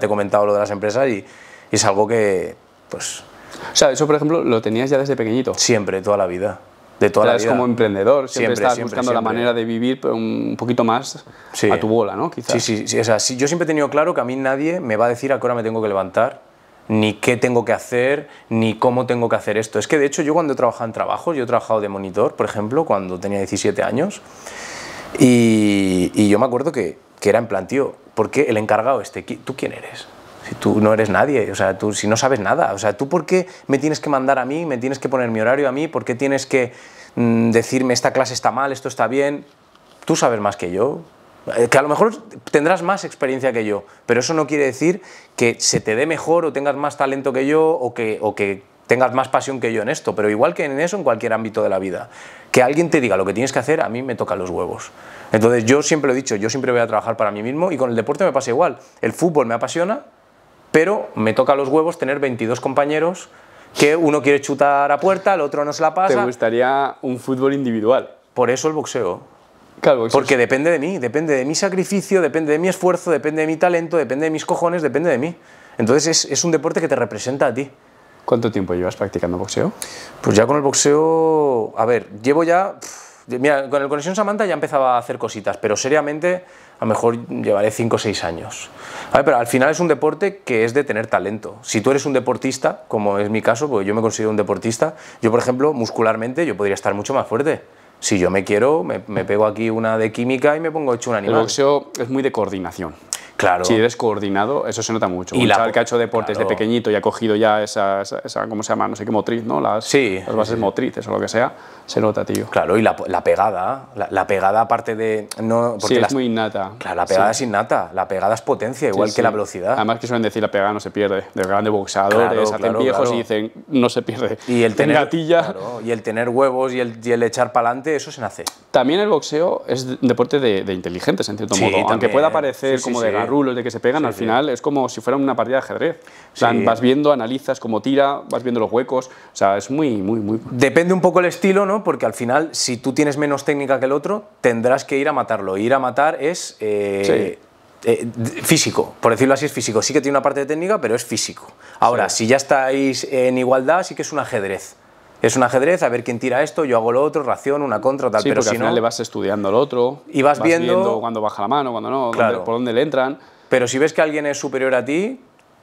te he comentado lo de las empresas y es algo que... Pues, o sea, eso por ejemplo lo tenías ya desde pequeñito. Siempre, toda la vida. De toda la vida. Como emprendedor, siempre estás buscando la manera de vivir pero un poquito más a tu bola, ¿no? Quizás. Sí. O sea, yo siempre he tenido claro que a mí nadie me va a decir a qué hora me tengo que levantar, ni qué tengo que hacer, ni cómo tengo que hacer esto. Es que de hecho yo cuando he trabajado en trabajos, yo he trabajado de monitor, por ejemplo, cuando tenía 17 años, y yo me acuerdo que era en plan, tío, ¿por qué el encargado este? ¿Tú quién eres? Si tú no eres nadie, o sea, tú si no sabes nada, o sea, ¿tú por qué me tienes que mandar a mí, me tienes que poner mi horario a mí, por qué tienes que decirme esta clase está mal, esto está bien? Tú sabes más que yo, que a lo mejor tendrás más experiencia que yo, pero eso no quiere decir que se te dé mejor o tengas más talento que yo o que tengas más pasión que yo en esto, pero igual que en eso, en cualquier ámbito de la vida. Que alguien te diga lo que tienes que hacer, a mí me tocan los huevos. Entonces yo siempre lo he dicho, yo siempre voy a trabajar para mí mismo y con el deporte me pasa igual. El fútbol me apasiona, pero me toca los huevos tener 22 compañeros que uno quiere chutar a puerta, el otro no se la pasa. ¿Te gustaría un fútbol individual? Por eso el boxeo. Claro, boxeo. Porque depende de mí, depende de mi sacrificio, depende de mi esfuerzo, depende de mi talento, depende de mis cojones, depende de mí. Entonces es un deporte que te representa a ti. ¿Cuánto tiempo llevas practicando boxeo? Pues ya con el boxeo, a ver, llevo ya... Mira, con el Conexión Samanta ya empezaba a hacer cositas, pero seriamente a lo mejor llevaré 5 o 6 años. A ver, pero al final es un deporte que es de tener talento. Si tú eres un deportista, como es mi caso, porque yo me considero un deportista, yo por ejemplo, muscularmente, yo podría estar mucho más fuerte. Si yo me quiero, me pego aquí una de química y me pongo hecho un animal. El boxeo es muy de coordinación. Claro. Si eres coordinado, eso se nota mucho. Y el que ha hecho deportes de pequeñito y ha cogido ya esa, ¿cómo se llama? No sé qué, motriz, ¿no? Las bases motrices o lo que sea, se nota, tío. Claro, y la pegada, la pegada aparte de... No, porque sí, es muy innata. Claro, la pegada es innata, la pegada es potencia, igual que la velocidad. Además que suelen decir, la pegada no se pierde. De grandes boxeadores, hacen viejos y dicen, no se pierde. Y el tener gatilla. Claro, y el tener huevos y el echar para adelante, eso se nace. También el boxeo es un deporte de inteligentes, en cierto modo. También, aunque pueda parecer como de rulos de que se pegan, al final es como si fuera una partida de ajedrez. O sea, vas viendo, analizas cómo tira, vas viendo los huecos, o sea, es muy... Depende un poco el estilo, ¿no? Porque al final, si tú tienes menos técnica que el otro, tendrás que ir a matarlo. Ir a matar es físico, por decirlo así, es físico. Sí que tiene una parte de técnica, pero es físico. Ahora, si ya estáis en igualdad, sí que es un ajedrez. Es un ajedrez, a ver quién tira esto, yo hago lo otro, ración, una contra, tal, pero si no... al final le vas estudiando al otro, y vas viendo cuando baja la mano, cuando no, por dónde le entran... Pero si ves que alguien es superior a ti,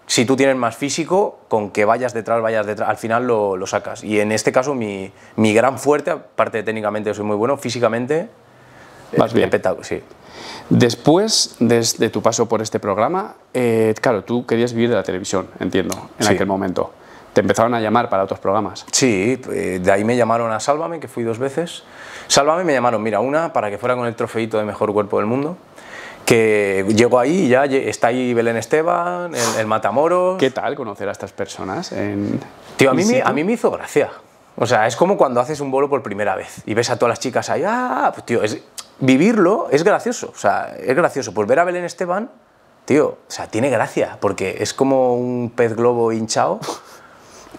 si tú tienes más físico, con que vayas detrás, al final lo sacas. Y en este caso mi gran fuerte, aparte de técnicamente soy muy bueno, físicamente... Vas bien. Después de tu paso por este programa, claro, tú querías vivir de la televisión, entiendo, en aquel momento. Te empezaron a llamar para otros programas. Sí, de ahí me llamaron a Sálvame, que fui 2 veces. Sálvame me llamaron, mira, una para que fuera con el trofeito de mejor cuerpo del mundo, que llego ahí y ya está ahí Belén Esteban, el Matamoros... ¿Qué tal conocer a estas personas? Tío, a mí me hizo gracia. O sea, es como cuando haces un bolo por primera vez y ves a todas las chicas ahí, ah, pues tío, vivirlo es gracioso, o sea, es gracioso. Pues ver a Belén Esteban, tío, o sea, tiene gracia, porque es como un pez globo hinchado...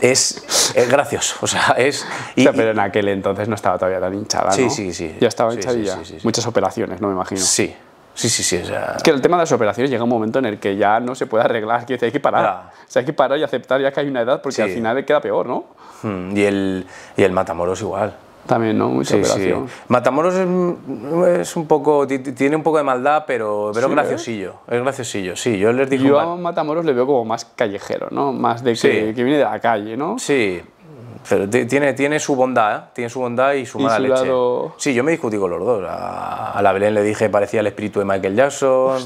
Es gracioso, o sea, es... pero en aquel entonces no estaba todavía tan hinchada, ¿no? Sí. Ya estaba hinchadilla. Sí. Muchas operaciones, no me imagino. Sí. O sea... Es que el tema de las operaciones llega un momento en el que ya no se puede arreglar, que hay que parar. O sea, hay que parar y aceptar ya que hay una edad, porque al final queda peor, ¿no? Y el Matamoros igual. También, ¿no? Mucha operación. Matamoros es un poco... Tiene un poco de maldad, pero graciosillo. Es graciosillo, sí. Yo les digo... Yo a Matamoros le veo como más callejero, ¿no? Más de que viene de la calle, ¿no? Sí. Pero tiene su bondad, ¿eh? Tiene su bondad y su mala leche. Lado... Sí, yo me discutí con los dos. A la Belén le dije parecía el espíritu de Michael Jackson...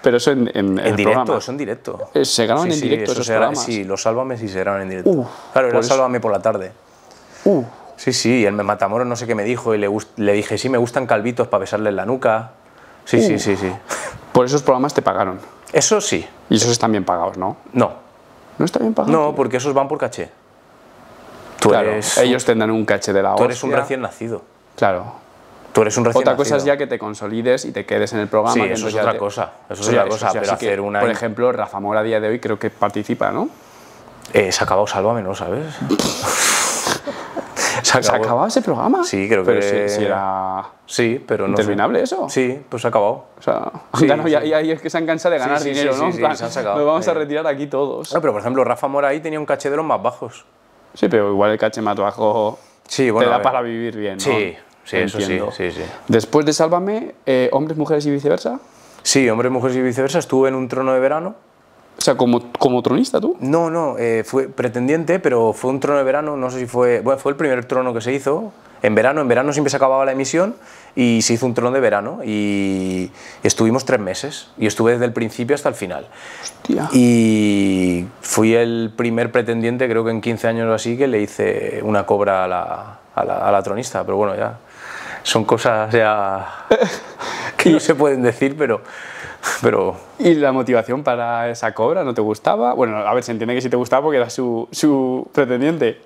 Pero eso en directo, eso en directo. ¿Se graban en directo esos programas? Sí, los Sálvame sí se graban en directo. Claro, era Sálvame por la tarde. Sí, el Matamoros no sé qué me dijo y le dije, sí, me gustan calvitos para besarle en la nuca. Sí. ¿Por esos programas te pagaron? Eso sí. ¿Y esos están bien pagados, no? No. ¿No están bien pagados? No, porque esos van por caché. Claro, ellos tendrán un caché de la hostia. Tú eres un recién nacido. Claro. Tú eres un recién nacido. Otra cosa es ya que te consolides y te quedes en el programa. Sí, eso es otra cosa. Eso es otra cosa, pero hacer una... Por ejemplo, Rafa Mora a día de hoy creo que participa, ¿no? Se ha acabado Sálvame, ¿no? ¿Sabes? ¿Se acababa ese programa? Sí, creo que... Pero si era... Sí, pero no... ¿Interminable eso? Sí, pues se ha acabado. O sea, y ahí es que se han cansado de ganar dinero, ¿no? Sí, se han sacado. Nos vamos a retirar aquí todos. No, pero por ejemplo, Rafa Mora ahí tenía un caché de los más bajos. Sí, pero igual el caché más bajo te da para vivir bien, ¿no? Sí, eso sí. Después de Sálvame, ¿Hombres, Mujeres y Viceversa? Sí, Hombres, Mujeres y Viceversa. Estuve en un trono de verano. O sea, ¿como tronista tú? No, fue pretendiente, pero fue un trono de verano, no sé si fue... Bueno, fue el primer trono que se hizo, en verano siempre se acababa la emisión y se hizo un trono de verano y estuvimos 3 meses y estuve desde el principio hasta el final. Hostia. Y fui el primer pretendiente, creo que en 15 años o así, que le hice una cobra a la tronista, pero bueno, ya... son cosas ya que no se pueden decir, pero... ¿Y la motivación para esa cobra no te gustaba? Bueno, a ver, se entiende que sí te gustaba porque era su pretendiente.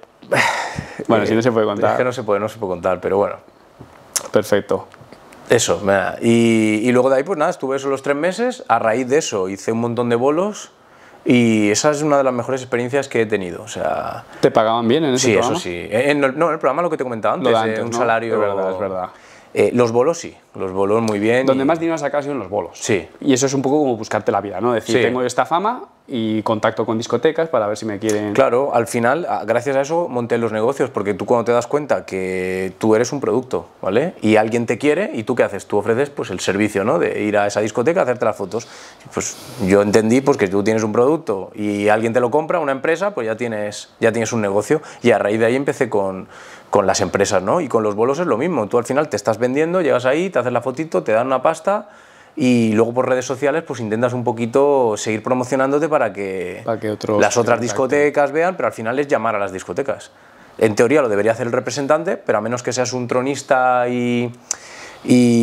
Bueno, si no se puede contar. Es que no se puede contar, pero bueno. Perfecto. Eso, y luego de ahí pues nada, estuve eso los 3 meses, a raíz de eso hice un montón de bolos y esa es una de las mejores experiencias que he tenido, o sea... ¿Te pagaban bien en ese programa? Sí, eso sí. No, en el programa lo que te comentaba antes, un salario... Es verdad. Los bolos sí, los bolos muy bien. Donde más dinero has sacado ha sido en los bolos. Sí. Y eso es un poco como buscarte la vida, ¿no? Decir, tengo esta fama y contacto con discotecas para ver si me quieren... Claro, al final, gracias a eso monté los negocios, porque tú cuando te das cuenta que tú eres un producto, ¿vale? Y alguien te quiere, ¿y tú qué haces? Tú ofreces pues el servicio, ¿no? De ir a esa discoteca a hacerte las fotos. Pues yo entendí pues que tú tienes un producto y alguien te lo compra, una empresa, pues ya tienes un negocio. Y a raíz de ahí empecé con las empresas, ¿no? Y con los bolos es lo mismo, tú al final te estás vendiendo, llegas ahí, te haces la fotito, te dan una pasta y luego por redes sociales pues intentas un poquito seguir promocionándote para que las otras discotecas vean, pero al final es llamar a las discotecas. En teoría lo debería hacer el representante, pero a menos que seas un tronista y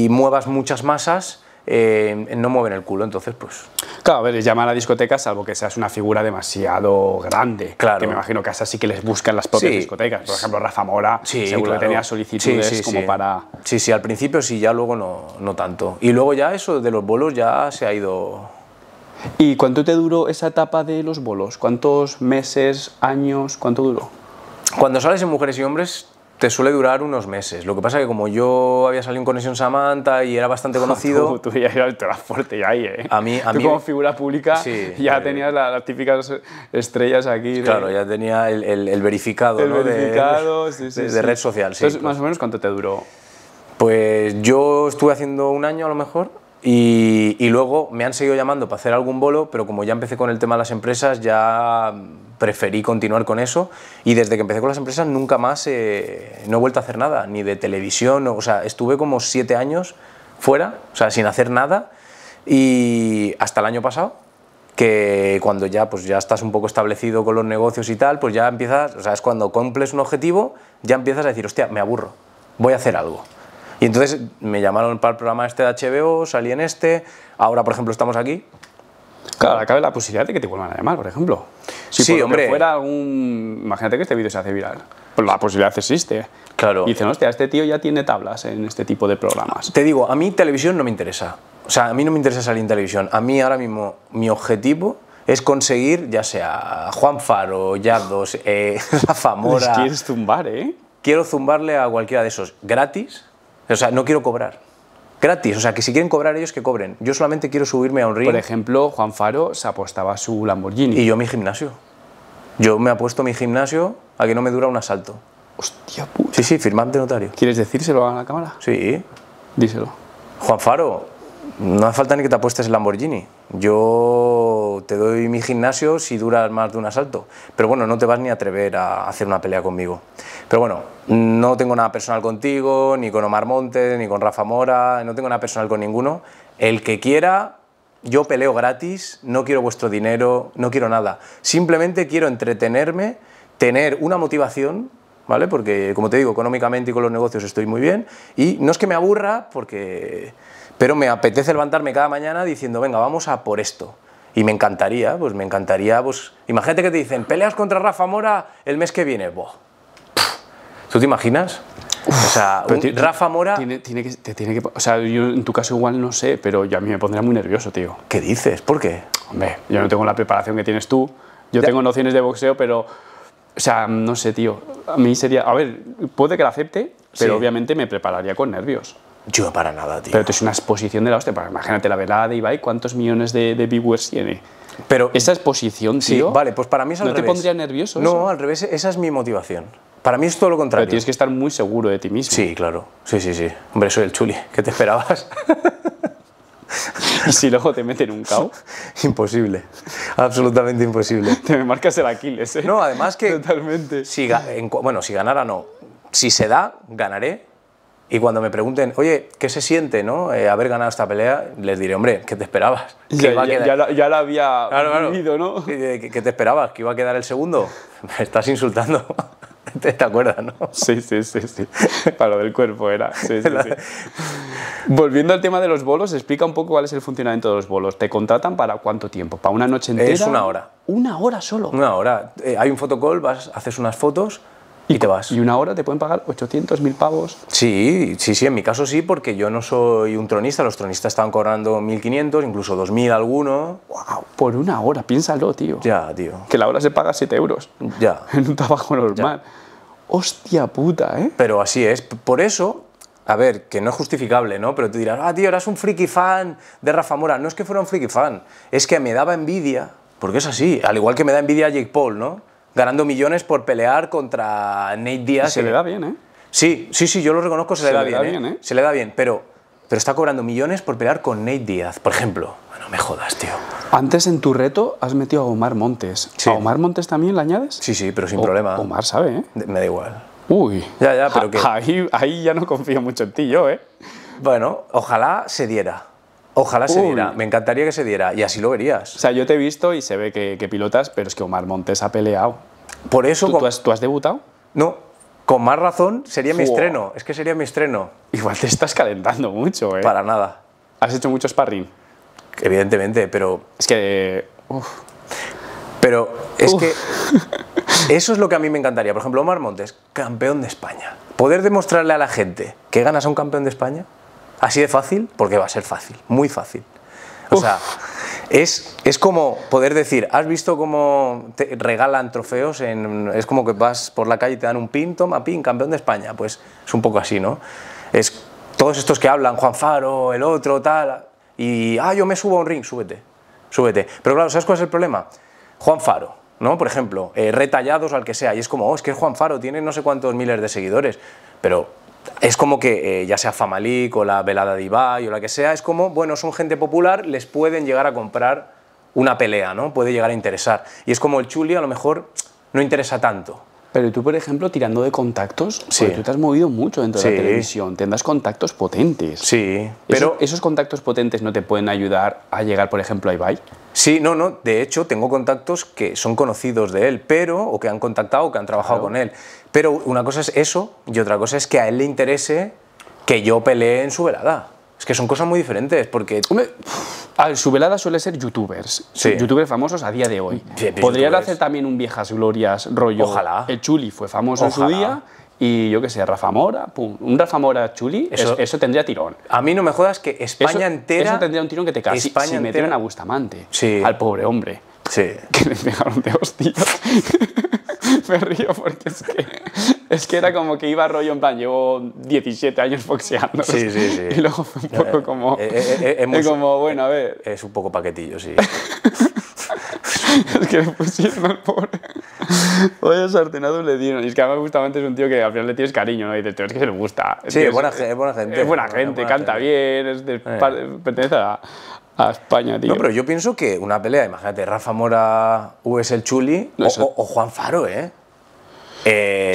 muevas muchas masas, no mueven el culo, entonces pues... Claro, a ver, es llamar a discotecas salvo que seas una figura demasiado grande, claro. Que me imagino que a esas sí que les buscan las propias discotecas, por ejemplo Rafa Mora, seguro que tenía solicitudes para... Sí, al principio sí, ya luego no tanto, y luego ya eso de los bolos ya se ha ido... ¿Y cuánto te duró esa etapa de los bolos? ¿Cuántos meses, años, cuánto duró? Cuando sales en Mujeres y Hombres... te suele durar unos meses. Lo que pasa es que como yo había salido en Conexión Samanta y era bastante conocido... Tú ya eras fuerte ya ahí, ¿eh? Tú como figura pública ya tenías las típicas estrellas aquí. Claro, ya tenía el verificado, ¿no? De red social, sí. Entonces, más o menos, ¿cuánto te duró? Pues yo estuve haciendo un año a lo mejor y luego me han seguido llamando para hacer algún bolo, pero como ya empecé con el tema de las empresas, ya... preferí continuar con eso y desde que empecé con las empresas nunca más no he vuelto a hacer nada, ni de televisión, o sea, estuve como 7 años fuera, o sea, sin hacer nada y hasta el año pasado, que cuando ya, pues ya estás un poco establecido con los negocios y tal, pues ya empiezas, o sea, es cuando cumples un objetivo, ya empiezas a decir, hostia, me aburro, voy a hacer algo. Y entonces me llamaron para el programa este de HBO, salí en este, ahora por ejemplo estamos aquí. Claro, cabe la posibilidad de que te vuelvan a llamar, por ejemplo. Si hombre. Fuera algún... Imagínate que este vídeo se hace viral. Pues la posibilidad existe. Claro. Y dicen, hostia, este tío ya tiene tablas en este tipo de programas. Te digo, a mí televisión no me interesa. O sea, a mí no me interesa salir en televisión. A mí ahora mismo mi objetivo es conseguir, ya sea Juan Faro, Yardos, Rafa Mora... Les quieres zumbar, ¿eh? Quiero zumbarle a cualquiera de esos. Gratis. O sea, no quiero cobrar. Gratis, o sea, que si quieren cobrar ellos, que cobren. Yo solamente quiero subirme a un ring. Por ejemplo, Juan Faro se apostaba a su Lamborghini. Y yo mi gimnasio. Yo me apuesto mi gimnasio a que no me dura un asalto. Hostia puta. Sí, firmante notario. ¿Quieres decírselo a la cámara? Sí. Díselo. Juan Faro, no hace falta ni que te apuestes el Lamborghini. Yo te doy mi gimnasio si duras más de un asalto. Pero bueno, no te vas ni a atrever a hacer una pelea conmigo. Pero bueno, no tengo nada personal contigo, ni con Omar Montes, ni con Rafa Mora, no tengo nada personal con ninguno. El que quiera, yo peleo gratis, no quiero vuestro dinero, no quiero nada. Simplemente quiero entretenerme, tener una motivación, ¿vale? Porque como te digo, económicamente y con los negocios estoy muy bien. Y no es que me aburra, porque... pero me apetece levantarme cada mañana diciendo, venga, vamos a por esto. Y me encantaría, pues... Imagínate que te dicen, peleas contra Rafa Mora el mes que viene. Buah. ¿Tú te imaginas? Uf, o sea, Rafa Mora... Tiene que... O sea, yo en tu caso igual no sé, pero yo a mí me pondría muy nervioso, tío. ¿Qué dices? ¿Por qué? Hombre, yo no tengo la preparación que tienes tú. Yo tengo nociones de boxeo, pero... O sea, no sé, tío. A mí sería... A ver, puede que la acepte, pero obviamente me prepararía con nervios. Yo para nada, tío. Pero es una exposición de la hostia. Imagínate la velada de Ibai, ¿cuántos millones de viewers tiene? Pero esa exposición, tío... Sí, vale, pues para mí es al revés. ¿No te pondría nervioso eso? No, al revés, esa es mi motivación. Para mí es todo lo contrario. Pero tienes que estar muy seguro de ti mismo. Sí, claro. Sí. Hombre, soy el Chuli. ¿Qué te esperabas? ¿Y si luego te meten un KO? Imposible. Absolutamente imposible. Te me marcas el Aquiles, ¿eh? No, además que... Totalmente. Si ganara, no. Si se da, ganaré. Y cuando me pregunten, oye, ¿qué se siente, no? Haber ganado esta pelea, les diré, hombre, ¿qué te esperabas? Ya la había vivido, ¿no? ¿Qué te esperabas? ¿Que iba a quedar el segundo? Me estás insultando. ¿Te acuerdas, no? Sí, sí, sí, sí. Para lo del cuerpo era. Sí, sí, sí. Volviendo al tema de los bolos, explica un poco cuál es el funcionamiento de los bolos. ¿Te contratan para cuánto tiempo? ¿Para una noche entera? Es una hora. ¿Una hora solo? Una hora. Hay un fotocall, vas, haces unas fotos y te vas. ¿Y una hora te pueden pagar 800, 1000 pavos? Sí, sí, sí, en mi caso sí, porque yo no soy un tronista. Los tronistas estaban cobrando 1.500, incluso 2.000 alguno. ¡Wow! Por una hora, piénsalo, tío. Ya, tío. Que la hora se paga 7 euros. Ya. En un trabajo normal. Ya. Hostia puta, ¿eh? Pero así es. Por eso, a ver, que no es justificable, ¿no? Pero tú dirás, ah, tío, eras un friki fan de Rafa Mora. No es que fuera un friki fan, es que me daba envidia, porque es así. Al igual que me da envidia Jake Paul, ¿no? Ganando millones por pelear contra Nate Díaz. Y se le da bien, ¿eh? Sí, sí, sí, yo lo reconozco, se le da bien, ¿eh? Se le da bien, pero está cobrando millones por pelear con Nate Díaz, por ejemplo. No me jodas, tío. Antes en tu reto has metido a Omar Montes. Sí. ¿A Omar Montes también le añades? Sí, sí, pero sin problema. Omar sabe, ¿eh? Me da igual. Uy. Ya, ya, pero que... Ahí ya no confío mucho en ti yo, ¿eh? Bueno, ojalá se diera. Ojalá se diera, me encantaría que se diera y así lo verías. O sea, yo te he visto y se ve que pilotas, pero es que Omar Montes ha peleado. Por eso... ¿Tú has debutado? No, con más razón sería mi estreno, es que sería mi estreno. Igual te estás calentando mucho, ¿eh? Para nada. ¿Has hecho mucho sparring? Evidentemente, pero... Es que... Pero es que eso es lo que a mí me encantaría. Por ejemplo, Omar Montes, campeón de España. Poder demostrarle a la gente que ganas a un campeón de España... Así de fácil, porque va a ser fácil, muy fácil. O sea, es como poder decir, ¿has visto cómo te regalan trofeos? Es como que vas por la calle y te dan un pin, toma pin, campeón de España. Pues es un poco así, ¿no? Es todos estos que hablan, Juan Faro, el otro, tal, y, ah, yo me subo a un ring, súbete, súbete. Pero claro, ¿sabes cuál es el problema? Juan Faro, ¿no? Por ejemplo, retallados o al que sea, y es como, oh, es que Juan Faro tiene no sé cuántos miles de seguidores, pero... Es como que, ya sea Famalic o la velada de Ibai o la que sea, es como, bueno, son gente popular, les pueden llegar a comprar una pelea, ¿no? Puede llegar a interesar. Y es como el Chuli, a lo mejor, no interesa tanto. Pero tú, por ejemplo, tirando de contactos, sí. Tú te has movido mucho dentro de la televisión, tendrás contactos potentes. Sí, pero... ¿Esos contactos potentes no te pueden ayudar a llegar, por ejemplo, a Ibai? Sí, no, no, de hecho tengo contactos que son conocidos de él, pero, o que han contactado, o que han trabajado con él. Pero una cosa es eso, y otra cosa es que a él le interese que yo pelee en su velada. Es que son cosas muy diferentes, porque... Su velada suele ser youtubers, youtubers famosos a día de hoy. Podrían hacer también un Viejas Glorias rollo... Ojalá. El Chuli fue famoso en su día, y yo qué sé, Rafa Mora, pum, un Rafa Mora Chuli, eso tendría tirón. A mí no me jodas que España entera... Eso tendría un tirón que te casi si metieran a Bustamante, al pobre hombre. Sí. Que le pegaron de hostias. Me río porque es que era como que iba rollo en plan, llevo 17 años boxeando. Sí, sí, sí. Y luego fue un poco como... como, bueno, a ver... Es un poco paquetillo, sí. Es que le pusieron al pobre. Oye, sartenados le dieron. Y es que además Bustamante es un tío que al final le tienes cariño, ¿no? Y dices, tío, es que se le gusta. Sí, es buena gente. Es buena gente, canta bien, pertenece a España, tío. No, pero yo pienso que una pelea, imagínate, Rafa Mora vs el Chuli, o Juan Faro, ¿eh?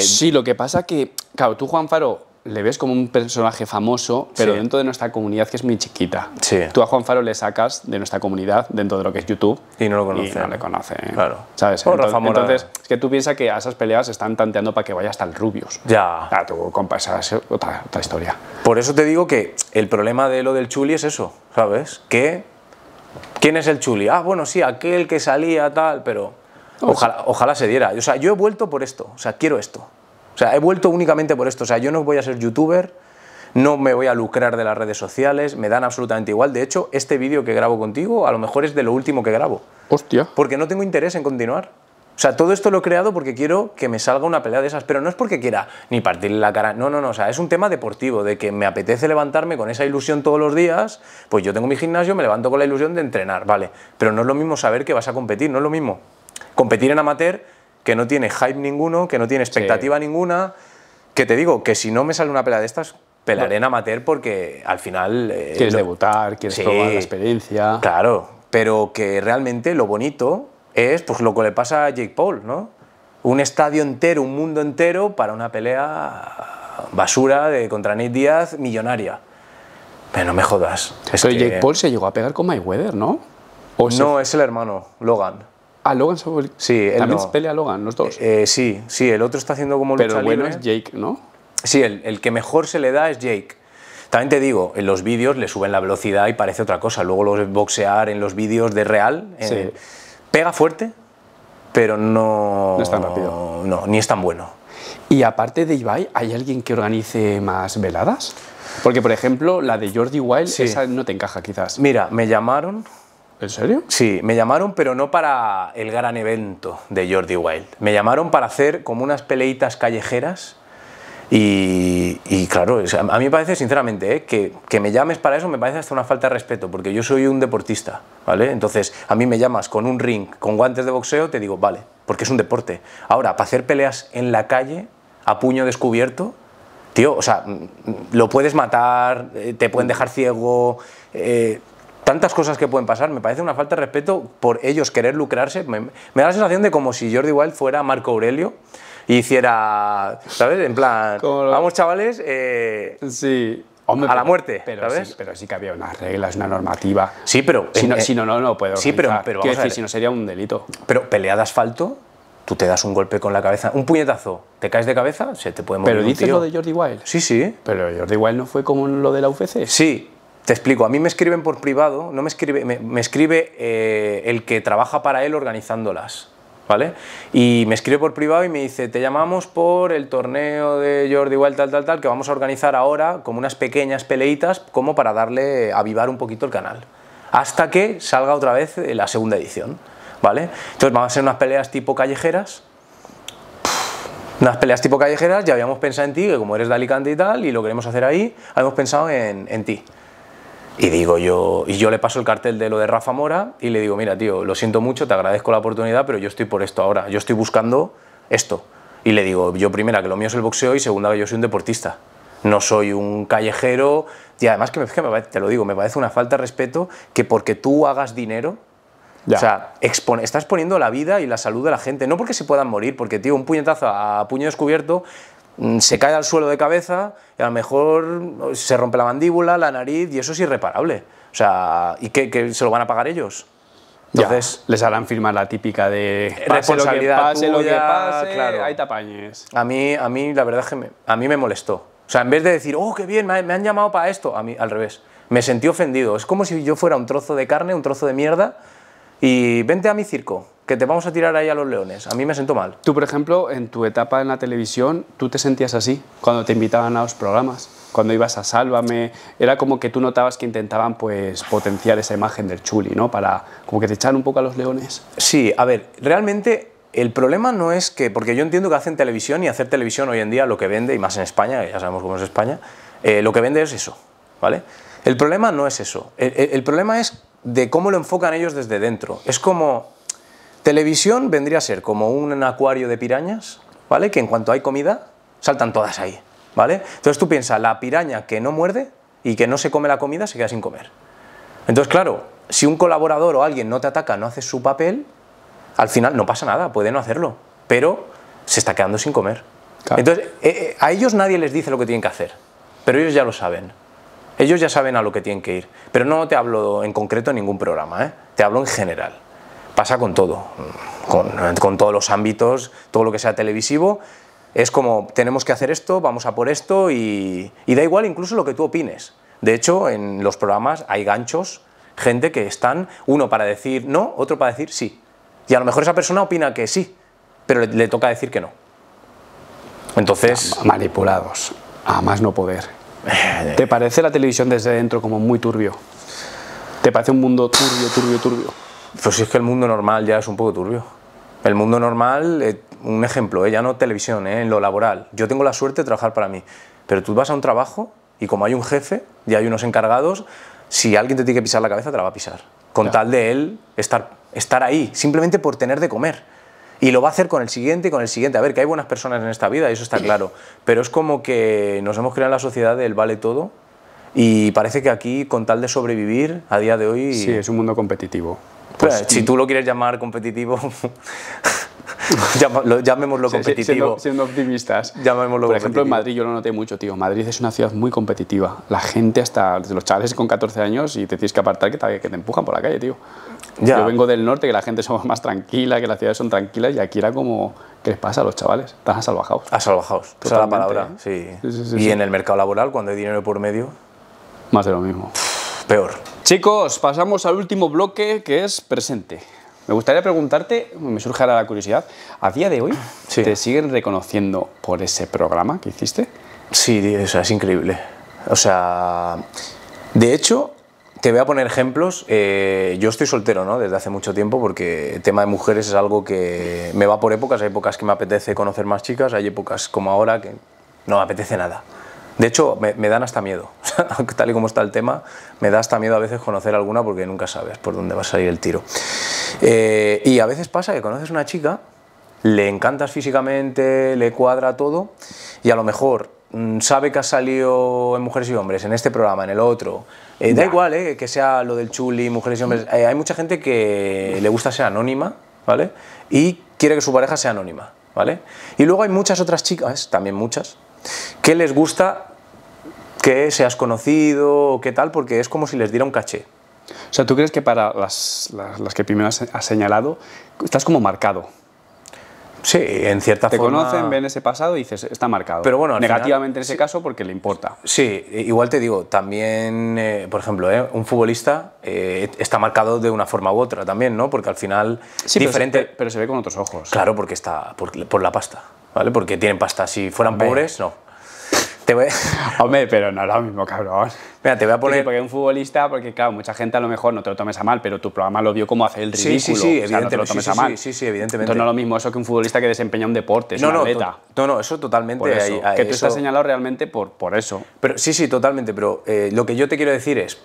Sí, lo que pasa que, claro, tú Juan Faro le ves como un personaje famoso, pero dentro de nuestra comunidad que es muy chiquita. Sí. Tú a Juan Faro le sacas de nuestra comunidad, dentro de lo que es YouTube, y no lo conoce. Y no le conoce, ¿eh? Claro. ¿Sabes? Entonces, es que tú piensas que a esas peleas se están tanteando para que vaya hasta el Rubius. Ya. Ah, tú, compa, esa es otra historia. Por eso te digo que el problema de lo del Chuli es eso, ¿sabes? Que, ¿quién es el Chuli? Ah, bueno, sí, aquel que salía, tal, pero ojalá se diera. O sea, yo he vuelto por esto, o sea, quiero esto. O sea, he vuelto únicamente por esto. O sea, yo no voy a ser youtuber, no me voy a lucrar de las redes sociales, me dan absolutamente igual. De hecho, este vídeo que grabo contigo a lo mejor es de lo último que grabo. Hostia. Porque no tengo interés en continuar. O sea, todo esto lo he creado porque quiero que me salga una pelea de esas. Pero no es porque quiera ni partirle la cara. No, no, no. O sea, es un tema deportivo, de que me apetece levantarme con esa ilusión todos los días. Pues yo tengo mi gimnasio, me levanto con la ilusión de entrenar, vale. Pero no es lo mismo saber que vas a competir, no es lo mismo. Competir en amateur... que no tiene hype ninguno, que no tiene expectativa ninguna, que te digo, que si no me sale una pelea de estas, pelaré en amateur porque al final... quieres debutar, quieres probar la experiencia... Claro, pero que realmente lo bonito es pues lo que le pasa a Jake Paul, ¿no? Un estadio entero, un mundo entero para una pelea basura contra Nate Díaz, millonaria. Pero no me jodas. Pero Jake Paul se llegó a pegar con Mayweather, ¿no? No, es el hermano, Logan. Ah, Logan se volvió. Sí, él también no. Pelea Logan, los dos. Sí, sí, el otro está haciendo como lucha libre. Pero bueno, es Jake, ¿no? Sí, el que mejor se le da es Jake. También te digo, en los vídeos le suben la velocidad y parece otra cosa. Luego los boxear en los vídeos de real, sí. Pega fuerte, pero no es tan rápido. No, ni es tan bueno. Y aparte de Ibai, ¿hay alguien que organice más veladas? Porque, por ejemplo, la de Jordi Wild, sí. Esa no te encaja quizás. Mira, me llamaron... ¿En serio? Sí, me llamaron, pero no para el gran evento de Jordi Wild. Me llamaron para hacer como unas peleitas callejeras. Y claro, o sea, a mí me parece sinceramente que me llames para eso me parece hasta una falta de respeto, porque yo soy un deportista, ¿vale? Entonces a mí me llamas con un ring, con guantes de boxeo, te digo, vale, porque es un deporte. Ahora, para hacer peleas en la calle, a puño descubierto, tío, o sea, lo puedes matar, te pueden dejar ciego, tantas cosas que pueden pasar, me parece una falta de respeto por ellos querer lucrarse. Me da la sensación de como si Jordi Wild fuera Marco Aurelio y hiciera, ¿sabes? En plan, vamos chavales, sí. Hombre, a la muerte, pero, ¿sabes? Sí, pero sí que había unas reglas, una normativa. Sí, pero... Si no puedo organizar. Sí, pero vamos a ver. Si no sería un delito. Pero pelea de asfalto, tú te das un golpe con la cabeza, un puñetazo, te caes de cabeza, se te puede morir. Pero dices lo de Jordi Wild. Sí, sí. Pero Jordi Wild no fue como lo de la UFC. Sí. Te explico, a mí me escriben por privado, no me escribe, me escribe el que trabaja para él organizándolas, ¿vale? Y me escribe por privado y me dice, te llamamos por el torneo de Jordi Wild, tal, que vamos a organizar ahora como unas pequeñas peleitas como para darle, avivar un poquito el canal, hasta que salga otra vez la segunda edición, ¿vale? Entonces van a ser unas peleas tipo callejeras. Unas peleas tipo callejeras, ya habíamos pensado en ti, que como eres de Alicante y tal, y lo queremos hacer ahí, habíamos pensado en ti. Y digo yo, y yo le paso el cartel de lo de Rafa Mora y le digo, mira tío, lo siento mucho, te agradezco la oportunidad, pero yo estoy por esto ahora, yo estoy buscando esto. Y le digo, yo primera, que lo mío es el boxeo y segunda, que yo soy un deportista. No soy un callejero y además que te lo digo, me parece una falta de respeto que porque tú hagas dinero, ya. O sea, estás poniendo la vida y la salud de la gente, no porque se puedan morir, porque tío, un puñetazo a puño descubierto... se cae al suelo de cabeza y a lo mejor se rompe la mandíbula, la nariz, y eso es irreparable. O sea, ¿y qué se lo van a pagar ellos? Entonces, ya, les harán firmar la típica de responsabilidad, pase lo que pase, claro. Ahí te apañes. A mí la verdad es que me molestó. O sea, en vez de decir, oh, qué bien, me han llamado para esto, a mí al revés. Me sentí ofendido. Es como si yo fuera un trozo de carne, un trozo de mierda, y vente a mi circo, que te vamos a tirar ahí a los leones. A mí me siento mal. Tú, por ejemplo, en tu etapa en la televisión, ¿tú te sentías así cuando te invitaban a los programas? Cuando ibas a Sálvame, era como que tú notabas que intentaban pues potenciar esa imagen del chuli, ¿no? Para como que te echaran un poco a los leones. Sí, a ver, realmente el problema no es que... Porque yo entiendo que hacen televisión y hacer televisión hoy en día lo que vende, y más en España, que ya sabemos cómo es España, lo que vende es eso, ¿vale? El problema no es eso. El problema es de cómo lo enfocan ellos desde dentro. Es como... Televisión vendría a ser como un acuario de pirañas, ¿vale? Que en cuanto hay comida, saltan todas ahí, ¿vale? Entonces tú piensas, la piraña que no muerde y que no se come la comida se queda sin comer. Entonces, claro, si un colaborador o alguien no te ataca, no hace su papel, al final no pasa nada, puede no hacerlo, pero se está quedando sin comer. Claro. Entonces, a ellos nadie les dice lo que tienen que hacer, pero ellos ya lo saben. Ellos ya saben a lo que tienen que ir. Pero no te hablo en concreto en ningún programa, ¿eh? Te hablo en general. Pasa con todo, con todos los ámbitos, todo lo que sea televisivo, es como tenemos que hacer esto, vamos a por esto y da igual incluso lo que tú opines. De hecho, en los programas hay ganchos, gente que están, uno para decir no, otro para decir sí. Y a lo mejor esa persona opina que sí, pero le toca decir que no. Entonces... Manipulados, a más no poder. ¿Te parece la televisión desde dentro como muy turbio? ¿Te parece un mundo turbio? Pues es que el mundo normal ya es un poco turbio. El mundo normal, un ejemplo, ya no televisión, en lo laboral. Yo tengo la suerte de trabajar para mí, pero tú vas a un trabajo y como hay un jefe y hay unos encargados, si alguien te tiene que pisar la cabeza, te la va a pisar. Con tal de él estar ahí, simplemente por tener de comer. Y lo va a hacer con el siguiente y con el siguiente. A ver, que hay buenas personas en esta vida, eso está claro. Pero es como que nos hemos creado en la sociedad del vale todo y parece que aquí, con tal de sobrevivir, a día de hoy... Sí, es un mundo competitivo. Pues, si tú lo quieres llamar competitivo, Llamémoslo competitivo. Siendo optimistas. Llamémoslo por ejemplo, en Madrid yo lo noté mucho, tío. Madrid es una ciudad muy competitiva. La gente, hasta los chavales con 14 años, y te tienes que apartar, que te empujan por la calle, tío. Ya. Yo vengo del norte, que la gente somos más tranquila, que las ciudades son tranquilas, y aquí era como... ¿Qué les pasa a los chavales? Están asalvajados. Asalvajados, esa es la palabra. ¿Eh? Sí. Sí. En el mercado laboral, cuando hay dinero por medio... Más de lo mismo. Peor. Chicos, pasamos al último bloque, que es presente. Me gustaría preguntarte, me surge ahora la curiosidad, ¿a día de hoy te siguen reconociendo por ese programa que hiciste? Sí, o sea, es increíble. O sea, de hecho, te voy a poner ejemplos. Yo estoy soltero, ¿no?, desde hace mucho tiempo, porque el tema de mujeres es algo que me va por épocas. Hay épocas que me apetece conocer más chicas, hay épocas como ahora que no me apetece nada. De hecho, me dan hasta miedo. Tal y como está el tema, me da hasta miedo a veces conocer alguna, porque nunca sabes por dónde va a salir el tiro. Y a veces pasa que conoces una chica, le encantas físicamente, le cuadra todo, y a lo mejor sabe que has salido en Mujeres y Hombres, en este programa, en el otro. Da igual, que sea lo del chuli, Mujeres y Hombres. Hay mucha gente que le gusta ser anónima, ¿vale? Y quiere que su pareja sea anónima, ¿vale? Y luego hay muchas otras chicas, también muchas, que les gusta que seas conocido o qué tal, porque es como si les diera un caché. O sea, ¿tú crees que para las que primero has señalado, estás como marcado? Sí, en cierta forma. Te conocen, ven ese pasado y dices, está marcado. Pero bueno, negativamente en ese caso, porque le importa. Sí, igual te digo, también, por ejemplo, un futbolista está marcado de una forma u otra también, ¿no? Porque al final, sí, diferente. Pero se ve con otros ojos. Claro, porque está por la pasta, ¿vale? Porque tienen pasta. Si fueran pobres, no. Hombre, pero no es lo mismo, cabrón. Mira, te voy a poner... Porque un futbolista, porque claro, mucha gente a lo mejor no te lo tomes a mal, pero tu programa lo vio como hacer el ridículo. Sí, o sea, no te lo tomes a mal. Sí, evidentemente. Entonces no es lo mismo eso que un futbolista que desempeña un deporte, es una atleta. No, eso totalmente. Por eso, que tú estás señalado realmente por eso. Pero sí, totalmente, pero lo que yo te quiero decir es,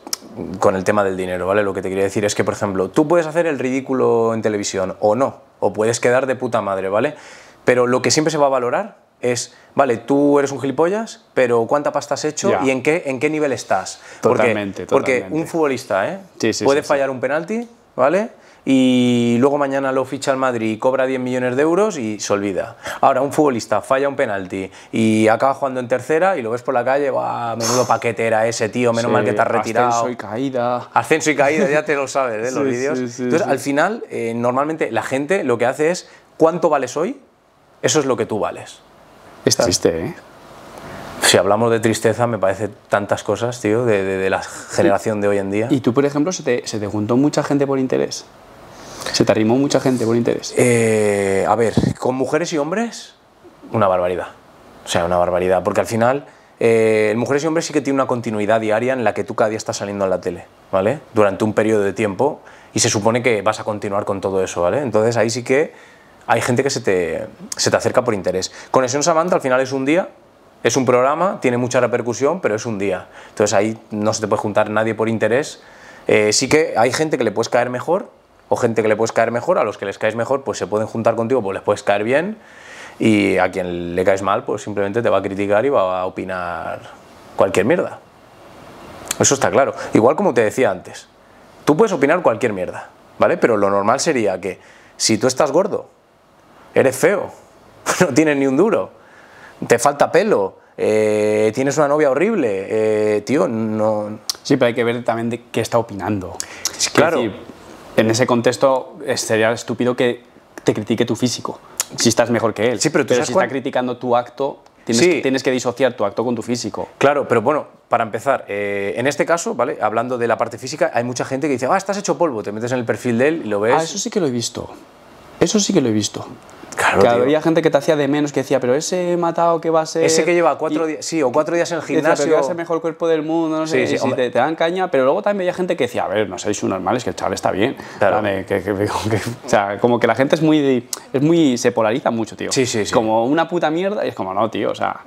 con el tema del dinero, ¿vale? Lo que te quería decir es que, por ejemplo, tú puedes hacer el ridículo en televisión o no, o puedes quedar de puta madre, ¿vale? Pero lo que siempre se va a valorar es, vale, tú eres un gilipollas, pero ¿cuánta pasta has hecho y en qué nivel estás? Totalmente, porque un futbolista puede fallar un penalti, ¿vale? Y luego mañana lo ficha el Madrid y cobra 10 millones de euros y se olvida. Ahora, un futbolista falla un penalti y acaba jugando en tercera y lo ves por la calle, ¡buah, menudo paquete era ese, tío! Menos mal que te has retirado. Ascenso y caída. Ascenso y caída, ya te lo sabes, los vídeos. Entonces, al final, normalmente la gente lo que hace es, ¿cuánto vales hoy? Eso es lo que tú vales. Es triste, ¿eh? Si hablamos de tristeza, me parece tantas cosas, tío, de la generación de hoy en día. ¿Y tú, por ejemplo, se te juntó mucha gente por interés? ¿Se te arrimó mucha gente por interés? A ver, con Mujeres y Hombres, una barbaridad. O sea, una barbaridad. Porque al final, Mujeres y Hombres sí que tiene una continuidad diaria en la que tú cada día estás saliendo a la tele, ¿vale? Durante un periodo de tiempo, y se supone que vas a continuar con todo eso, ¿vale? Entonces ahí sí que... hay gente que se te acerca por interés. Conexión Samanta al final es un día, es un programa, tiene mucha repercusión, pero es un día. Entonces ahí no se te puede juntar nadie por interés. Sí que hay gente que le puedes caer mejor, o gente que le puedes caer mejor, a los que les caes mejor pues se pueden juntar contigo, pues les puedes caer bien, y a quien le caes mal pues simplemente te va a criticar y va a opinar cualquier mierda. Eso está claro. Igual como te decía antes, tú puedes opinar cualquier mierda, ¿vale? Pero lo normal sería que si tú estás gordo, eres feo, no tienes ni un duro, te falta pelo, tienes una novia horrible, tío, no... Sí, pero hay que ver también de qué está opinando. Claro. Es decir, en ese contexto sería estúpido que te critique tu físico, si estás mejor que él. Sí, pero si está criticando tu acto, tienes que disociar tu acto con tu físico. Claro, pero bueno, para empezar, en este caso, ¿vale?, hablando de la parte física, hay mucha gente que dice, estás hecho polvo, te metes en el perfil de él y lo ves... eso sí que lo he visto. Eso sí que lo he visto. Claro, tío. Había gente que te hacía de menos, que decía, pero ese matado que va a ser... Ese que lleva 4 días, sí, o 4 días en el gimnasio... Decía, pero que va a ser mejor cuerpo del mundo, no sé, si te dan caña. Pero luego también había gente que decía, a ver, no sois normales, que el chaval está bien. Claro. Dame, o sea, como que la gente es muy... se polariza mucho, tío. Sí. Como una puta mierda, y es como, no, tío, o sea...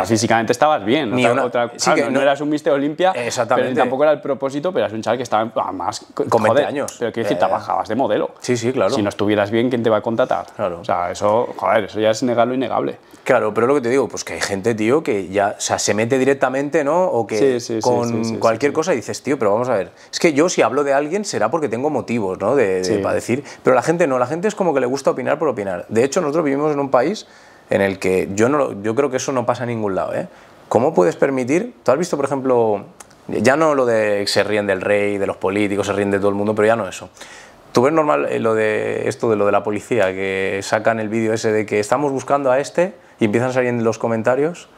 sea, físicamente estabas bien. Ni otra, sí, claro, no eras un Mister Olimpia, pero tampoco era el propósito, pero eras un chaval que estaba más... Con 20 años. Pero quiero decir, trabajabas de modelo. Sí, sí, claro. Si no estuvieras bien, ¿quién te va a contratar? Claro. O sea, eso, joder, eso ya es negar lo innegable. Claro, pero lo que te digo, pues que hay gente, tío, que ya, o sea, se mete directamente, ¿no? O que con cualquier cosa y dices, tío, pero vamos a ver. Es que yo si hablo de alguien será porque tengo motivos, ¿no? Para decir, pero la gente no, la gente es como que le gusta opinar por opinar. De hecho, nosotros vivimos en un país en el que yo creo que eso no pasa en ningún lado, ¿eh? ¿Cómo puedes permitir? ¿Tú has visto, por ejemplo, ya no lo de se ríen del rey, de los políticos, se ríen de todo el mundo, pero ya no eso? ¿Tú ves normal lo de la policía, que sacan el vídeo ese de que estamos buscando a este y empiezan a salir en los comentarios?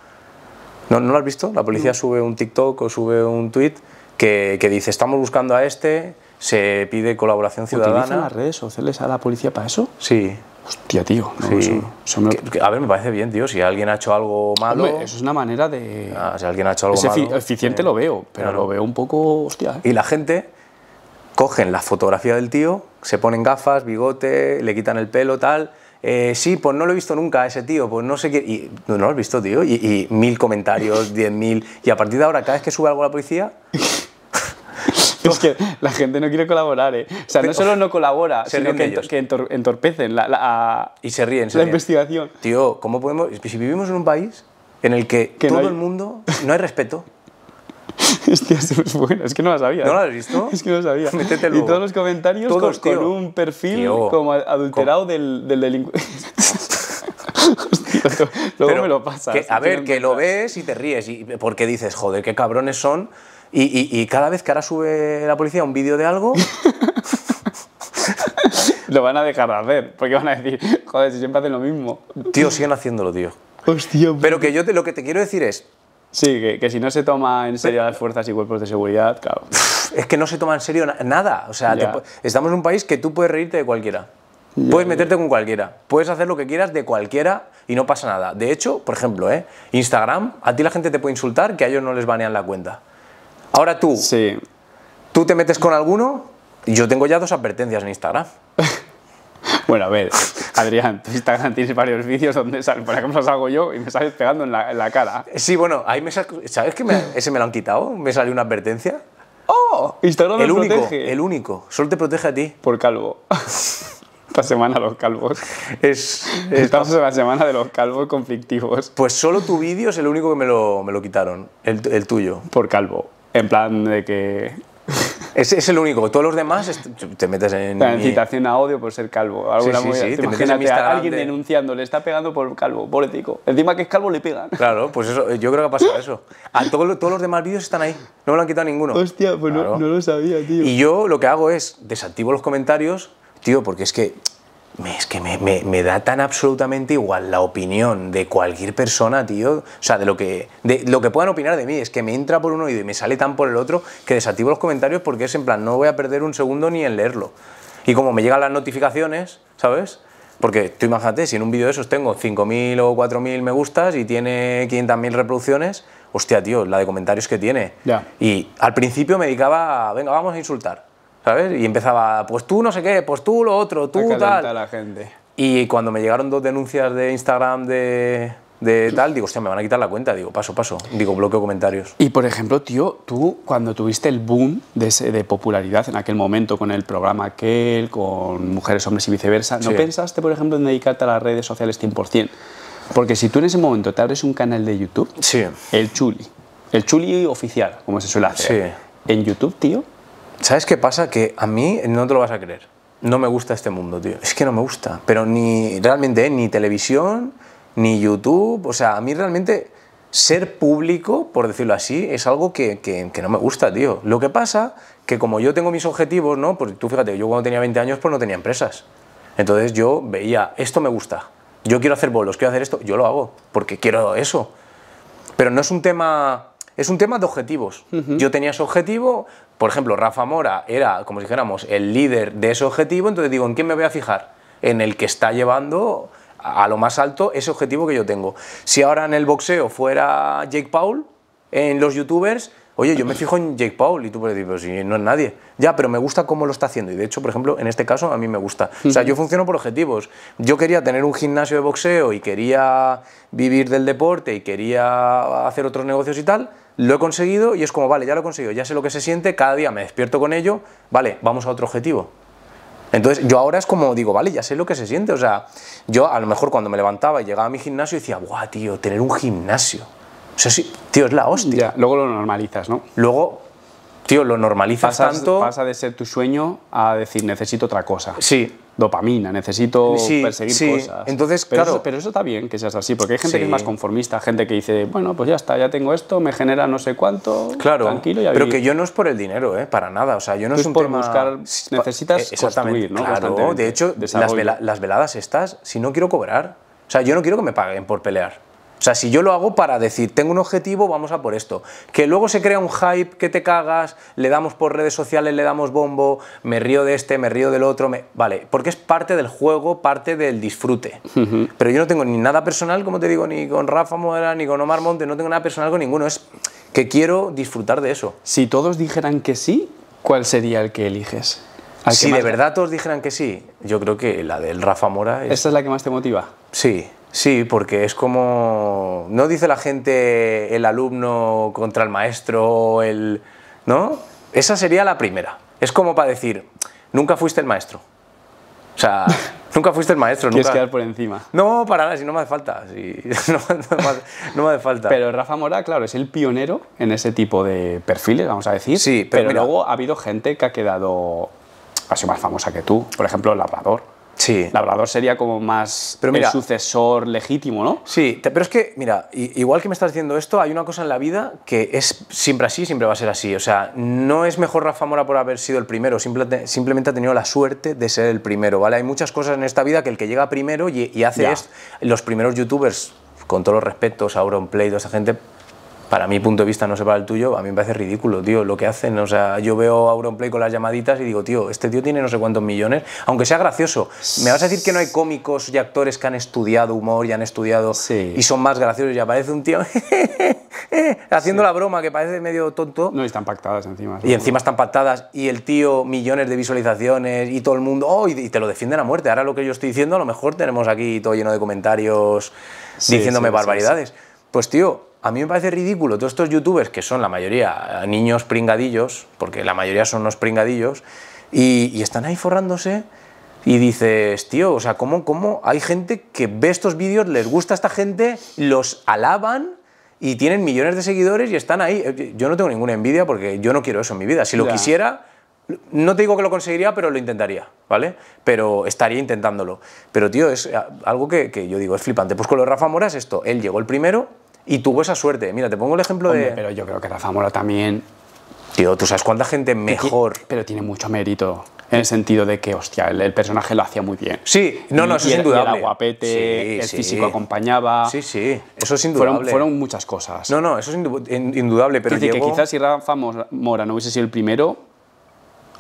¿No lo has visto? La policía sube un TikTok o sube un tweet que dice estamos buscando a este, se pide colaboración ciudadana. ¿Utilizan las redes sociales a la policía para eso? Sí. Hostia, tío. No, sí. A ver, me parece bien, tío. Si alguien ha hecho algo malo... Hombre, eso es una manera de... si alguien ha hecho algo malo... Eficiente lo veo, pero lo veo un poco... Hostia, ¿eh? Y la gente cogen la fotografía del tío, se ponen gafas, bigote, le quitan el pelo, tal... sí, pues no lo he visto nunca a ese tío, pues no sé qué... Y, no lo has visto, tío. Y 1000 comentarios, 10.000... Y a partir de ahora, cada vez que sube algo a la policía... Es que la gente no quiere colaborar, ¿eh? O sea, no solo no colabora, sino que entorpecen la investigación. Tío, ¿cómo podemos...? Si vivimos en un país en el que todo el mundo... No hay respeto. Hostia, eso es bueno. Es que no lo sabía. ¿No lo has visto? Es que no lo sabía. Métete luego. Y todos los comentarios con un perfil como adulterado del delincuente. Hostia, luego me lo pasas. A ver, que lo ves y te ríes. Porque dices, joder, qué cabrones son... Y cada vez que ahora sube la policía un vídeo de algo... Lo van a dejar de hacer, porque van a decir, joder, si siempre hacen lo mismo. Tío, siguen haciéndolo, tío. Hostia. Pero que lo que te quiero decir es... Sí, que si no se toma en serio las fuerzas y cuerpos de seguridad, claro. Es que no se toma en serio nada. O sea, estamos en un país que tú puedes reírte de cualquiera. Puedes meterte con cualquiera, puedes hacer lo que quieras de cualquiera y no pasa nada. De hecho, por ejemplo, Instagram, a ti la gente te puede insultar, que a ellos no les banean la cuenta. Ahora tú te metes con alguno y yo tengo ya 2 advertencias en Instagram. Bueno, a ver, Adrián, tu Instagram tienes varios vídeos donde por ejemplo los hago yo y me sales pegando en la cara. Sí, bueno, ahí me sale, ¿sabes que ese me lo han quitado? Me salió una advertencia. ¡Oh! Instagram me protege. El único, solo te protege a ti. Por calvo. Esta semana los calvos. Estamos en la semana de los calvos conflictivos. Pues solo tu vídeo es el único que me lo quitaron, el tuyo. Por calvo. En plan de que... Es el único. Todos los demás te metes en... La incitación a odio por ser calvo. Sí, imagínate a alguien denunciando, le está pegando por calvo, pobrecito. Encima que es calvo le pegan. Claro, pues eso, yo creo que ha pasado eso. Todos los demás vídeos están ahí. No me lo han quitado ninguno. Hostia, pues claro. No lo sabía, tío. Y yo lo que hago es desactivo los comentarios, tío, porque es que me da tan absolutamente igual la opinión de cualquier persona, tío. O sea, de lo que puedan opinar de mí. Es que me entra por un oído y me sale tan por el otro que desactivo los comentarios porque es en plan, no voy a perder un segundo ni en leerlo. Y como me llegan las notificaciones, ¿sabes? Porque tú imagínate, si en un vídeo de esos tengo 5.000 o 4.000 me gustas y tiene 500.000 reproducciones, hostia, tío, la de comentarios que tiene. Ya. Y al principio me dedicaba a, venga, vamos a insultar. ¿Sabes? Y empezaba, pues tú no sé qué, pues tú lo otro, tú tal. A la gente. Y cuando me llegaron 2 denuncias de Instagram de tal, digo, hostia, me van a quitar la cuenta. Digo, paso. Digo, bloqueo comentarios. Y por ejemplo, tío, tú cuando tuviste el boom de popularidad en aquel momento con el programa aquel, con Mujeres, Hombres y Viceversa, ¿no pensaste, por ejemplo, en dedicarte a las redes sociales 100%? Porque si tú en ese momento te abres un canal de YouTube, el chuli oficial, como se suele hacer, en YouTube, tío... ¿Sabes qué pasa? Que a mí, no te lo vas a creer, no me gusta este mundo, tío. Es que no me gusta. Pero ni realmente, ni televisión, ni YouTube. O sea, a mí realmente ser público, por decirlo así, es algo que no me gusta, tío. Lo que pasa que como yo tengo mis objetivos, ¿no? Porque tú fíjate, yo cuando tenía 20 años pues no tenía empresas. Entonces yo veía, esto me gusta, yo quiero hacer bolos, quiero hacer esto, yo lo hago porque quiero eso. Pero no es un tema... Es un tema de objetivos. Yo tenía ese objetivo, por ejemplo, Rafa Mora era, como si dijéramos, el líder de ese objetivo, entonces digo, ¿en quién me voy a fijar? En el que está llevando a lo más alto ese objetivo que yo tengo. Si ahora en el boxeo fuera Jake Paul, en los youtubers, Oye, yo me fijo en Jake Paul y tú puedes decir, pero si no es nadie. Ya, pero me gusta cómo lo está haciendo. Y de hecho, por ejemplo, en este caso a mí me gusta. O sea, yo funciono por objetivos. Yo quería tener un gimnasio de boxeo y quería vivir del deporte y quería hacer otros negocios y tal. Lo he conseguido y es como, vale, ya lo he conseguido, ya sé lo que se siente, cada día me despierto con ello, vale, vamos a otro objetivo. Entonces yo ahora es como digo, vale, ya sé lo que se siente. O sea, yo a lo mejor cuando me levantaba y llegaba a mi gimnasio decía, guau, tío, tener un gimnasio. O sea, sí, tío, es la hostia. Ya, luego lo normalizas, ¿no? Luego, tío, lo normalizas tanto. Pasa de ser tu sueño a decir, necesito otra cosa. Sí. Dopamina, necesito perseguir cosas. Entonces, pero, claro, pero eso está bien que seas así, porque hay gente que es más conformista, gente que dice, bueno, pues ya está, ya tengo esto, me genera no sé cuánto, tranquilo y a vivir. Pero que yo no es por el dinero, para nada. O sea, yo no es un por tema... buscar, necesitas construir, ¿no? Claro, de hecho, las veladas estas, si no quiero cobrar, o sea, yo no quiero que me paguen por pelear. O sea, si yo lo hago para decir, tengo un objetivo, vamos a por esto. Que luego se crea un hype, que te cagas, le damos por redes sociales, le damos bombo, me río de este, me río del otro, vale, porque es parte del juego, parte del disfrute. Pero yo no tengo ni nada personal, como te digo, ni con Rafa Mora, ni con Omar Montes, no tengo nada personal con ninguno, es que quiero disfrutar de eso. Si todos dijeran que sí, ¿cuál sería el que eliges? Si de verdad todos dijeran que sí, yo creo que la del Rafa Mora es... ¿Esta es la que más te motiva? Sí. Sí, porque es como... No dice la gente el alumno contra el maestro, el... ¿no? Esa sería la primera. Es como para decir, nunca fuiste el maestro. O sea, nunca fuiste el maestro. Quieres quedar por encima. No, para nada, si no me hace falta. Si no me hace falta. Pero Rafa Mora, claro, es el pionero en ese tipo de perfiles, vamos a decir. Sí, pero luego ha habido gente que ha quedado... Ha sido más famosa que tú. Por ejemplo, Labrador. Sí. Labrador sería como más el sucesor legítimo, ¿no? Sí, pero es que, mira, igual que me estás diciendo esto, hay una cosa en la vida que es siempre así, siempre va a ser así. O sea, no es mejor Rafa Mora por haber sido el primero, simplemente ha tenido la suerte de ser el primero, ¿vale? Hay muchas cosas en esta vida que el que llega primero y hace esto, los primeros youtubers, con todos los respetos, AuronPlay, toda esa gente... Para mi punto de vista, no sé para el tuyo, a mí me parece ridículo, tío, lo que hacen. O sea, yo veo a AuronPlay con las llamaditas y digo, tío, este tío tiene no sé cuántos millones, aunque sea gracioso. ¿Me vas a decir que no hay cómicos y actores que han estudiado humor y han estudiado y son más graciosos y aparece un tío haciendo la broma que parece medio tonto? No, y están pactadas encima. Y encima están pactadas y el tío, millones de visualizaciones y todo el mundo, oh, y te lo defienden a muerte. Ahora lo que yo estoy diciendo, a lo mejor tenemos aquí todo lleno de comentarios diciéndome barbaridades. Pues, tío, a mí me parece ridículo todos estos youtubers que son la mayoría niños pringadillos, porque la mayoría son unos pringadillos, y están ahí forrándose y dices, tío, o sea, ¿cómo hay gente que ve estos vídeos, les gusta a esta gente, los alaban y tienen millones de seguidores y están ahí? Yo no tengo ninguna envidia porque yo no quiero eso en mi vida. Si lo quisiera, no te digo que lo conseguiría, pero lo intentaría, ¿vale? Pero estaría intentándolo. Pero, tío, es algo que yo digo, es flipante. Pues con lo de Rafa Mora es esto, él llegó el primero... Y tuvo esa suerte. Mira, te pongo el ejemplo de... Pero yo creo que Rafa Mora también... Tío, tú sabes cuánta gente mejor... Pero tiene mucho mérito. En el sentido de que, hostia, el personaje lo hacía muy bien. Sí, no, no, eso es indudable. Era guapete, el físico acompañaba... Sí, sí, eso es indudable. Fueron muchas cosas. No, no, eso es indudable, pero llevó... que quizás si Rafa Mora no hubiese sido el primero,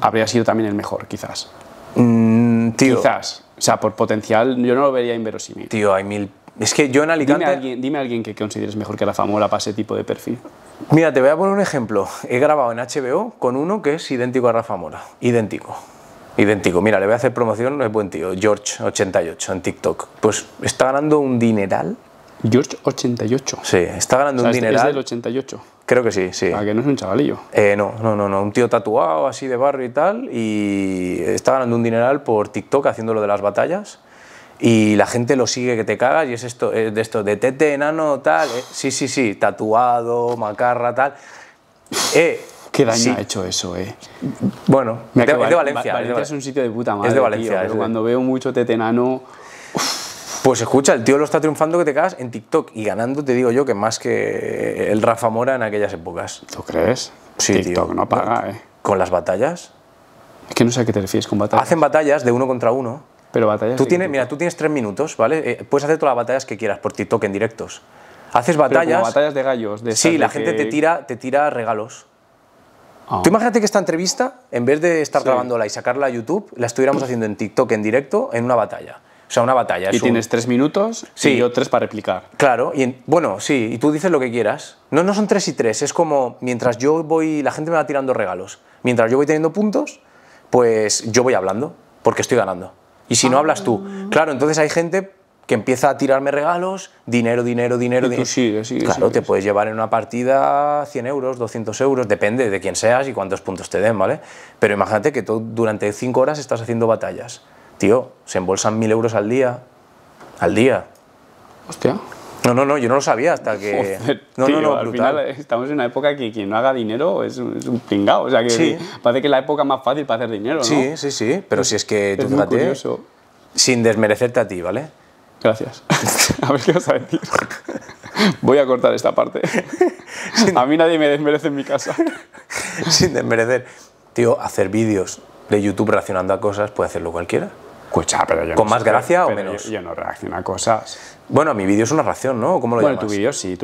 habría sido también el mejor, quizás. Tío... Quizás. O sea, por potencial, yo no lo vería inverosímil. Tío, hay mil... Es que yo en Alicante... Dime a alguien que consideres mejor que Rafa Mora para ese tipo de perfil. Mira, te voy a poner un ejemplo. He grabado en HBO con uno que es idéntico a Rafa Mora. Idéntico. Idéntico. Mira, le voy a hacer promoción, es buen tío. George88 en TikTok. Pues está ganando un dineral. George88. Sí, está ganando un dineral. ¿Es del 88? Creo que sí, sí. Ah, que no es un chavalillo. No. Un tío tatuado así de barrio y tal. Y está ganando un dineral por TikTok haciendo lo de las batallas. Y la gente lo sigue que te cagas y es esto, de tete, enano, tal, sí, tatuado, macarra, tal. Qué daño ha hecho eso, Bueno, es de Valencia. Valencia es un sitio de puta madre, es de Valencia, tío, pero cuando veo mucho tete enano... Pues escucha, el tío lo está triunfando que te cagas en TikTok y ganando, te digo yo, que más que el Rafa Mora en aquellas épocas. ¿Tú crees? Sí, TikTok tío, no paga, ¿Con las batallas? Es que no sé a qué te refieres con batallas. Hacen batallas de 1 contra 1. Pero batallas... Tú tienes 3 minutos, ¿vale? Puedes hacer todas las batallas que quieras por TikTok en directos. Haces batallas... Pero como batallas de gallos. Sí, la gente te tira regalos. Oh. Tú imagínate que esta entrevista, en vez de estar grabándola y sacarla a YouTube, la estuviéramos haciendo en TikTok en directo en una batalla. O sea, una batalla. Y tienes 3 minutos y yo 3 para replicar. Claro, y bueno, sí, y tú dices lo que quieras. No, no son 3 y 3, es como mientras yo voy, la gente me va tirando regalos. Mientras yo voy teniendo puntos, pues yo voy hablando, porque estoy ganando. Y si no hablas tú, claro, entonces hay gente que empieza a tirarme regalos, dinero, dinero, dinero. Y tú sigue, claro, te puedes llevar en una partida 100 euros, 200 euros, depende de quién seas y cuántos puntos te den, ¿vale? Pero imagínate que tú durante 5 horas estás haciendo batallas. Tío, se embolsan 1000 euros al día. Al día. Hostia. No, no, no, yo no lo sabía hasta que... Joder, no, tío, no, no, al brutal. Final estamos en una época que quien no haga dinero es un pringao. O sea, que parece que es la época más fácil para hacer dinero, ¿no? Sí, sí, sí, pero si es que tú fíjate, sin desmerecerte a ti, ¿vale? Gracias. A ver qué vas a decir. Voy a cortar esta parte. A mí nadie me desmerece en mi casa. Sin desmerecer. Tío, hacer vídeos de YouTube reaccionando a cosas puede hacerlo cualquiera. Escucha, pero yo ¿con no más gracia o menos? Yo no reacciono a cosas. Bueno, a mi vídeo es una reacción, ¿no? ¿Cómo lo llamas? Bueno, tu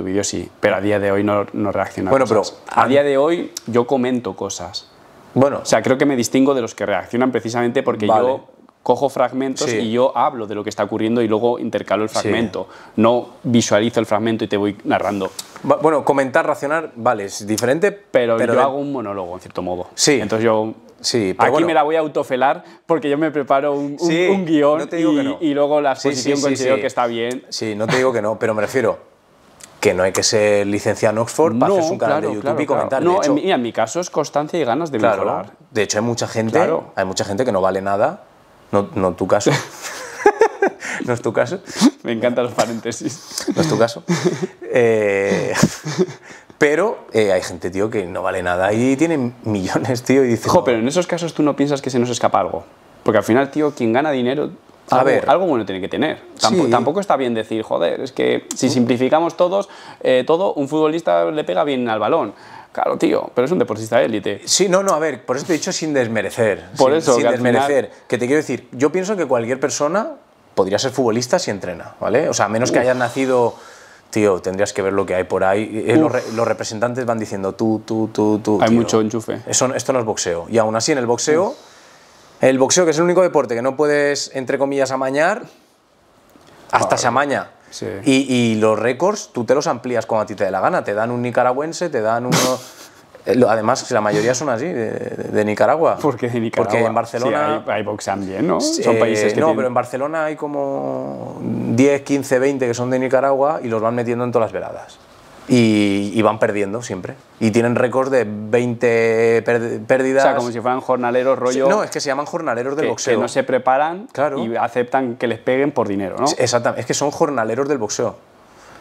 vídeo sí, pero a día de hoy no reacciono a cosas. Bueno, pero a día de hoy yo comento cosas. Bueno. O sea, creo que me distingo de los que reaccionan precisamente porque yo cojo fragmentos y yo hablo de lo que está ocurriendo y luego intercalo el fragmento. No visualizo el fragmento y te voy narrando. Bueno, comentar, reaccionar, vale, es diferente, pero yo hago un monólogo, en cierto modo. Sí. Entonces yo... Sí, pero aquí me la voy a autofelar porque yo me preparo un guión y luego la exposición considero que está bien. Sí, no te digo que no, pero me refiero que no hay que ser licenciado en Oxford para hacer un canal de YouTube y comentar. No, de hecho, en mi caso es constancia y ganas de mejorar. De hecho, hay mucha gente que no vale nada. No, no tu caso. No es tu caso. Me encantan los paréntesis. No es tu caso. Pero hay gente, tío, que no vale nada y tienen millones, tío, y dicen... Jo, pero en esos casos tú no piensas que se nos escapa algo. Porque al final, tío, quien gana dinero, algo bueno tiene que tener. Tampoco está bien decir, joder, es que si simplificamos todo, un futbolista le pega bien al balón. Claro, tío, pero es un deportista élite. Sí, no, no, a ver, por eso te he dicho sin desmerecer. Por eso, sin desmerecer. Que te quiero decir, yo pienso que cualquier persona podría ser futbolista si entrena, ¿vale? O sea, a menos que hayas nacido... Tío, tendrías que ver lo que hay por ahí. Los representantes van diciendo tú, hay tío, mucho enchufe. Esto no es boxeo. Y aún así en el boxeo, el boxeo que es el único deporte que no puedes, entre comillas, amañar, hasta se amaña. Sí. Y los récords tú te los amplías como a ti te dé la gana. Te dan un nicaragüense, te dan uno... Además, la mayoría son así, de Nicaragua. ¿Por qué de Nicaragua? Porque en Barcelona... Sí, hay boxean bien, ¿no? Son países que no, tienen... pero en Barcelona hay como 10, 15, 20 que son de Nicaragua y los van metiendo en todas las veladas. Y van perdiendo siempre. Y tienen récords de 20 pérdidas... O sea, como si fueran jornaleros, rollo... Sí, no, es que se llaman jornaleros del boxeo. Que no se preparan y aceptan que les peguen por dinero, ¿no? Exactamente, es que son jornaleros del boxeo.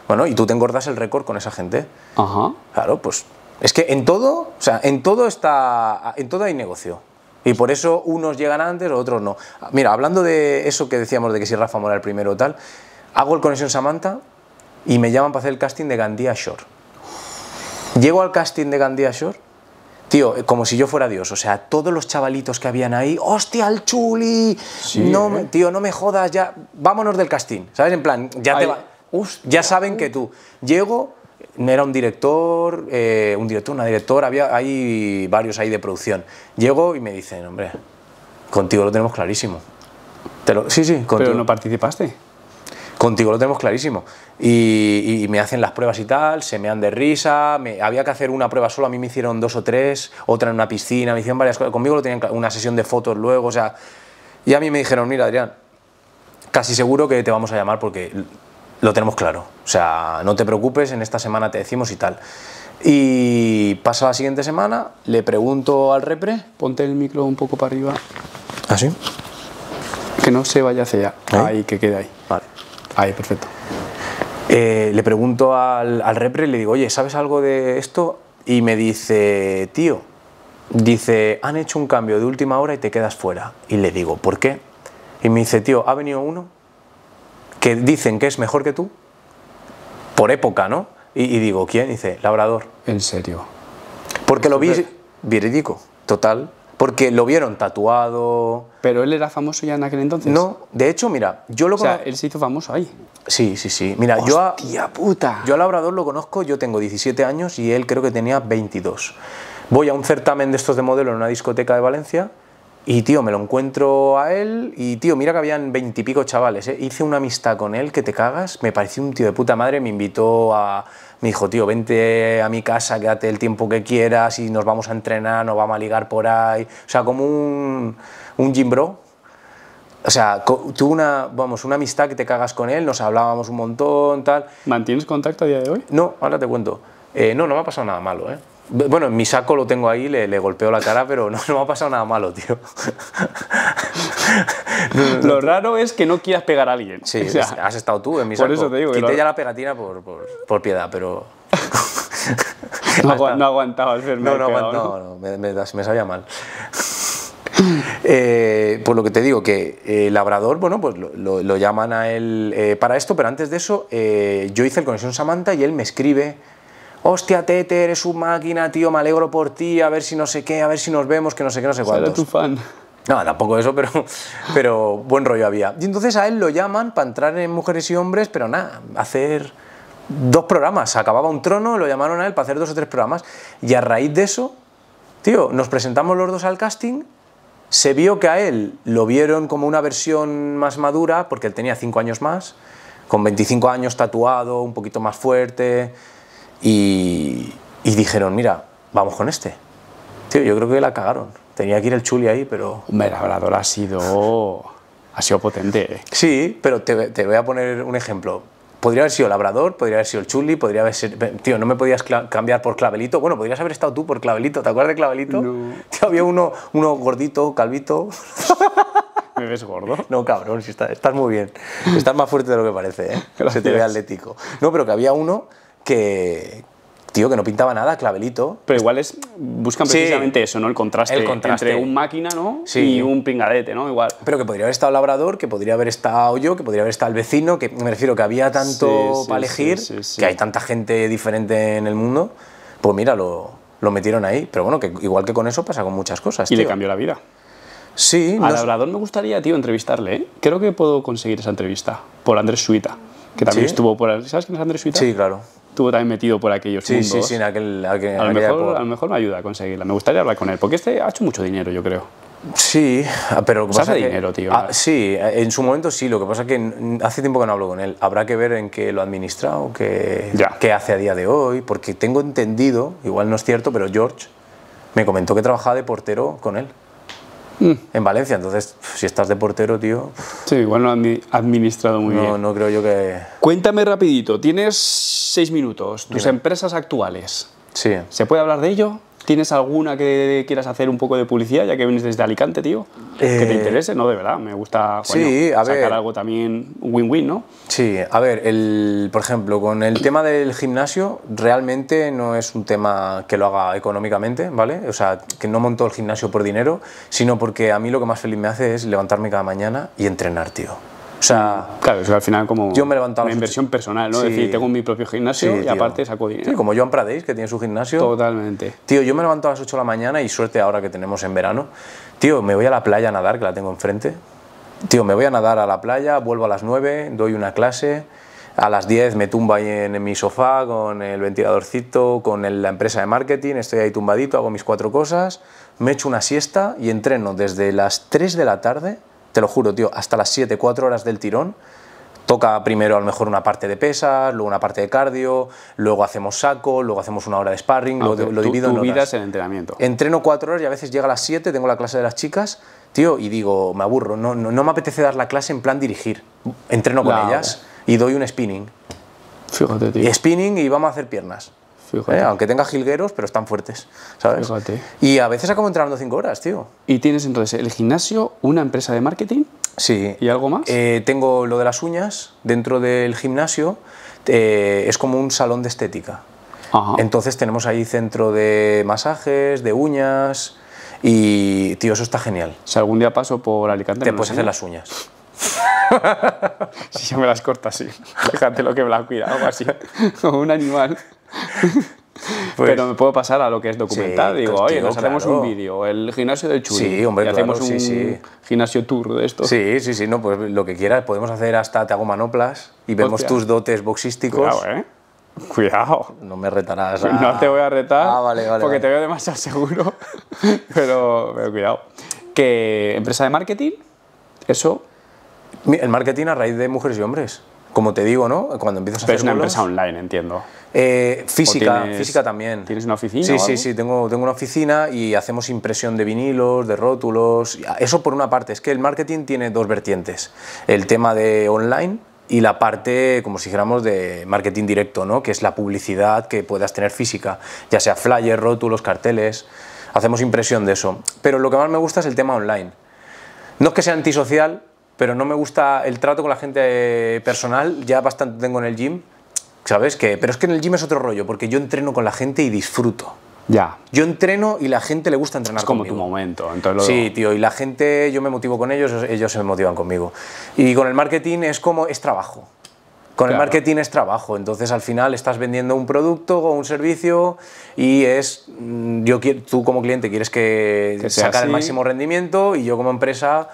Bueno, y tú te engordas el récord con esa gente. Ajá. Claro, pues... Es que en todo, o sea, en todo hay negocio. Y por eso unos llegan antes, otros no. Mira, hablando de eso que decíamos de que si Rafa Mora el primero o tal, hago el Conexión Samanta y me llaman para hacer el casting de Gandía Shore. Llego al casting de Gandía Shore, tío, como si yo fuera Dios. O sea, todos los chavalitos que habían ahí, ¡hostia, el chuli! Sí, no, tío, no me jodas, ya, vámonos del casting. ¿Sabes? En plan, ya te va. Ya saben que tú. Llego... Era un director, una directora, hay varios ahí de producción. Llego y me dicen, hombre, contigo lo tenemos clarísimo. Contigo. Pero no participaste. Contigo lo tenemos clarísimo. Y me hacen las pruebas y tal, se me han de risa, había que hacer una prueba solo, a mí me hicieron 2 o 3, otra en una piscina, me hicieron varias cosas. Conmigo lo tenían una sesión de fotos luego, o sea... Y a mí me dijeron, mira, Adrián, casi seguro que te vamos a llamar porque... Lo tenemos claro, o sea, no te preocupes, en esta semana te decimos y tal. Y pasa la siguiente semana, le pregunto al repre... Ponte el micro un poco para arriba. ¿Así? Que no se vaya hacia allá. Ahí, que quede ahí. Vale. Ahí, perfecto. Le pregunto al repre, le digo, oye, ¿sabes algo de esto? Y me dice, tío, dice, han hecho un cambio de última hora y te quedas fuera. Y le digo, ¿por qué? Y me dice, tío, ha venido uno que dicen que es mejor que tú, por época, ¿no? Y digo, ¿quién? Dice, Labrador. ¿En serio? Porque lo vi verídico, total. Porque lo vieron tatuado... ¿Pero él era famoso ya en aquel entonces? No, de hecho, mira, yo lo conozco... O sea, él se hizo famoso ahí. Sí, sí, sí. Mira, yo a Labrador lo conozco, yo tengo 17 años y él creo que tenía 22. Voy a un certamen de estos de modelo en una discoteca de Valencia Y, tío, me lo encuentro a él y, tío, mira que habían 20 y pico chavales, ¿eh? Hice una amistad con él que te cagas, me pareció un tío de puta madre, me invitó a... Me dijo, tío, vente a mi casa, quédate el tiempo que quieras y nos vamos a entrenar, nos vamos a ligar por ahí. O sea, como un gym bro. O sea, tuvo una, vamos, una amistad que te cagas con él, nos hablábamos un montón, tal. ¿Mantienes contacto a día de hoy? No, ahora te cuento. No me ha pasado nada malo, ¿eh? Bueno, en mi saco lo tengo ahí, le golpeó la cara, pero no me ha pasado nada malo, tío. Lo raro es que no quieras pegar a alguien. Sí, o sea, has estado tú en mi saco. Por eso te digo. Quité ya la pegatina por piedad, pero... no aguantaba el fermento. No, me sabía mal. Pues lo que te digo, que Labrador, bueno, pues lo llaman a él para esto, pero antes de eso yo hice el Conexión Samanta y él me escribe... Hostia, Tete, eres un máquina, tío, me alegro por ti, a ver si no sé qué, a ver si nos vemos, que no sé qué, no sé cuántos. Era tu fan. No, tampoco eso, pero buen rollo había. Y entonces a él lo llaman para entrar en Mujeres y Hombres, pero nada, hacer 2 programas. Acababa un trono, lo llamaron a él para hacer 2 o 3 programas. Y a raíz de eso, tío, nos presentamos los dos al casting. Se vio que a él lo vieron como una versión más madura, porque él tenía 5 años más, con 25 años tatuado, un poquito más fuerte... Y dijeron, mira, vamos con este. Tío, yo creo que la cagaron. Tenía que ir el chuli ahí, pero... Hombre, el Labrador ha sido potente, ¿eh? Sí, pero te voy a poner un ejemplo. Podría haber sido Labrador, podría haber sido el chuli, podría haber sido... Tío, no me podías cambiar por Clavelito. Bueno, podrías haber estado tú por Clavelito. ¿Te acuerdas de Clavelito? No. Tío, había uno gordito, calvito... ¿Me ves gordo? No, cabrón, si estás muy bien. Estás más fuerte de lo que parece, ¿eh? Gracias. Se te ve atlético. No, pero que había uno... Que, tío, que no pintaba nada, Clavelito. Pero igual buscan precisamente sí, eso, ¿no? El contraste entre un máquina, ¿no? Sí. Y un pingadete, ¿no? Igual. Pero que podría haber estado Labrador, que podría haber estado yo, que podría haber estado el vecino, que me refiero que había tanto para elegir, que hay tanta gente diferente en el mundo. Pues mira, lo metieron ahí. Pero bueno, que igual que con eso pasa con muchas cosas, tío. Y le cambió la vida. Sí. A Labrador me gustaría, tío, entrevistarle, ¿eh? Creo que puedo conseguir esa entrevista por Andrés Suita, que también estuvo por... ¿Sabes quién es Andrés Suita? Sí, claro. Estuvo también metido por aquellos mundos. Sí, en aquel a lo mejor me ayuda a conseguirla. Me gustaría hablar con él, porque este ha hecho mucho dinero, yo creo. Sí, pero... ¿Qué pasa? Dinero, tío. Sí, en su momento sí. Lo que pasa es que hace tiempo que no hablo con él. Habrá que ver en qué lo ha administrado, qué hace a día de hoy, porque tengo entendido, igual no es cierto, pero George me comentó que trabajaba de portero con él. En Valencia. Entonces, si estás de portero, tío... Sí, igual no han administrado muy bien. No creo yo que... Cuéntame rapidito, tienes 6 minutos, tus empresas actuales. Sí. ¿Se puede hablar de ello? ¿Tienes alguna que quieras hacer un poco de publicidad, ya que vienes desde Alicante, tío? Que te interese, ¿no? De verdad, me gusta, bueno, sí, a sacar algo también win-win, ¿no? Sí, a ver, por ejemplo, con el tema del gimnasio, realmente no es un tema que lo haga económicamente, ¿vale? O sea, que no monto el gimnasio por dinero, sino porque a mí lo que más feliz me hace es levantarme cada mañana y entrenar, tío. O sea, claro, es que al final como yo me una inversión personal, ¿no? Sí. Es decir, tengo mi propio gimnasio y aparte saco dinero. Sí, como Joan Pradés, que tiene su gimnasio. Totalmente. Tío, yo me levanto a las 8 de la mañana y suerte ahora que tenemos en verano. Tío, me voy a la playa a nadar, que la tengo enfrente. Tío, me voy a nadar a la playa, vuelvo a las 9, doy una clase. A las 10 me tumbo ahí en mi sofá con el ventiladorcito, con la empresa de marketing, estoy ahí tumbadito, hago mis 4 cosas, me echo una siesta y entreno desde las 3 de la tarde. Te lo juro, tío, hasta las 7, 4 horas del tirón. Toca primero a lo mejor una parte de pesas, luego una parte de cardio, luego hacemos saco, luego hacemos una hora de sparring, lo divido en horas. Tu vida es el entrenamiento. Entreno 4 horas y a veces llega a las 7, tengo la clase de las chicas, tío, y digo, me aburro, no me apetece dar la clase en plan dirigir. Entreno con ellas y doy un spinning. Fíjate, tío. Y spinning y vamos a hacer piernas. Aunque tenga jilgueros, pero están fuertes, ¿sabes? Fíjate. Y a veces acabo entrenando 5 horas, tío. ¿Y tienes entonces el gimnasio, una empresa de marketing? Sí. ¿Y algo más? Tengo lo de las uñas dentro del gimnasio. Es como un salón de estética. Ajá. Entonces tenemos ahí centro de masajes, de uñas y, tío, eso está genial. Si algún día paso por Alicante... Te puedes hacer las uñas. Si ya me las cortas, sí. Fíjate lo que me las cuida, algo así. Como un animal. Pues, pero me puedo pasar a lo que es documental. Digo, oye, nos hacemos un vídeo, el gimnasio del Churi. Sí, hombre, hacemos un gimnasio tour de esto. Sí, no, pues lo que quieras. Podemos hacer hasta te hago manoplas y vemos tus dotes boxísticos. Cuidado, ¿eh? Cuidado. No me retarás. No te voy a retar porque te veo demasiado seguro. Pero cuidado. que empresa de marketing, eso... El marketing a raíz de Mujeres y Hombres, como te digo, ¿no? Cuando empiezas a hacer una empresa online, entiendo. Física, física también. ¿Tienes una oficina? Sí, sí, sí, tengo una oficina y hacemos impresión de vinilos, de rótulos. Eso por una parte, es que el marketing tiene dos vertientes. El tema de online y la parte, como si dijéramos, de marketing directo, ¿no? Que es la publicidad que puedas tener física, ya sea flyers, rótulos, carteles. Hacemos impresión de eso. Pero lo que más me gusta es el tema online. No es que sea antisocial, pero no me gusta el trato con la gente personal, ya bastante tengo en el gym, ¿sabes? Pero es que en el gym es otro rollo, porque yo entreno con la gente y disfruto. Ya. Yo entreno y la gente le gusta entrenar conmigo. Es como tu momento. Entonces sí, tío, y la gente, yo me motivo con ellos, ellos se me motivan conmigo. Y con el marketing es como, es trabajo. Con el marketing es trabajo, entonces al final estás vendiendo un producto o un servicio y es, tú como cliente quieres que sacar el máximo rendimiento y yo como empresa...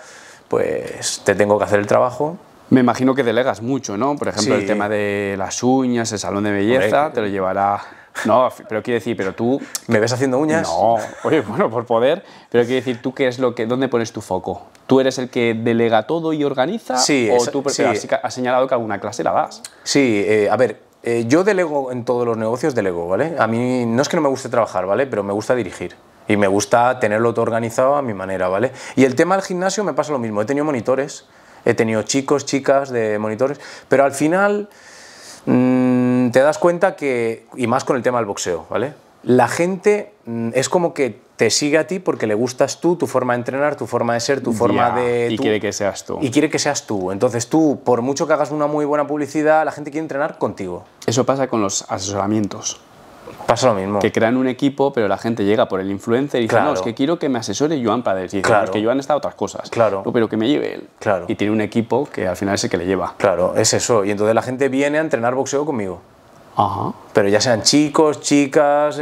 pues te tengo que hacer el trabajo. Me imagino que delegas mucho, ¿no? Por ejemplo, el tema de las uñas, el salón de belleza, te lo llevará... No, pero quiero decir, pero tú... ¿Me ves haciendo uñas? No, oye, bueno, por poder, pero quiero decir, ¿tú qué es lo que, dónde pones tu foco? ¿Tú eres el que delega todo y organiza? Sí. ¿O tú has señalado que alguna clase la das? Sí, a ver, yo delego en todos los negocios, delego, ¿vale? A mí no es que no me guste trabajar, ¿vale? Pero me gusta dirigir. Y me gusta tenerlo todo organizado a mi manera, ¿vale? Y el tema del gimnasio me pasa lo mismo. He tenido monitores, he tenido chicos, chicas de monitores, pero al final te das cuenta que, y más con el tema del boxeo, ¿vale? La gente es como que te sigue a ti porque le gustas tú, tu forma de entrenar, tu forma de ser, tu forma de... Y quiere que seas tú. Y quiere que seas tú. Entonces tú, por mucho que hagas una muy buena publicidad, la gente quiere entrenar contigo. Eso pasa con los asesoramientos. Pasa lo mismo. Que crean un equipo, pero la gente llega por el influencer y dice, no, es que quiero que me asesore Joan Padres. Y claro, es que Joan está a otras cosas. Claro. No, pero que me lleve él. Claro. Y tiene un equipo que al final es el que le lleva. Claro, es eso. Y entonces la gente viene a entrenar boxeo conmigo. Ajá. Pero ya sean chicos, chicas,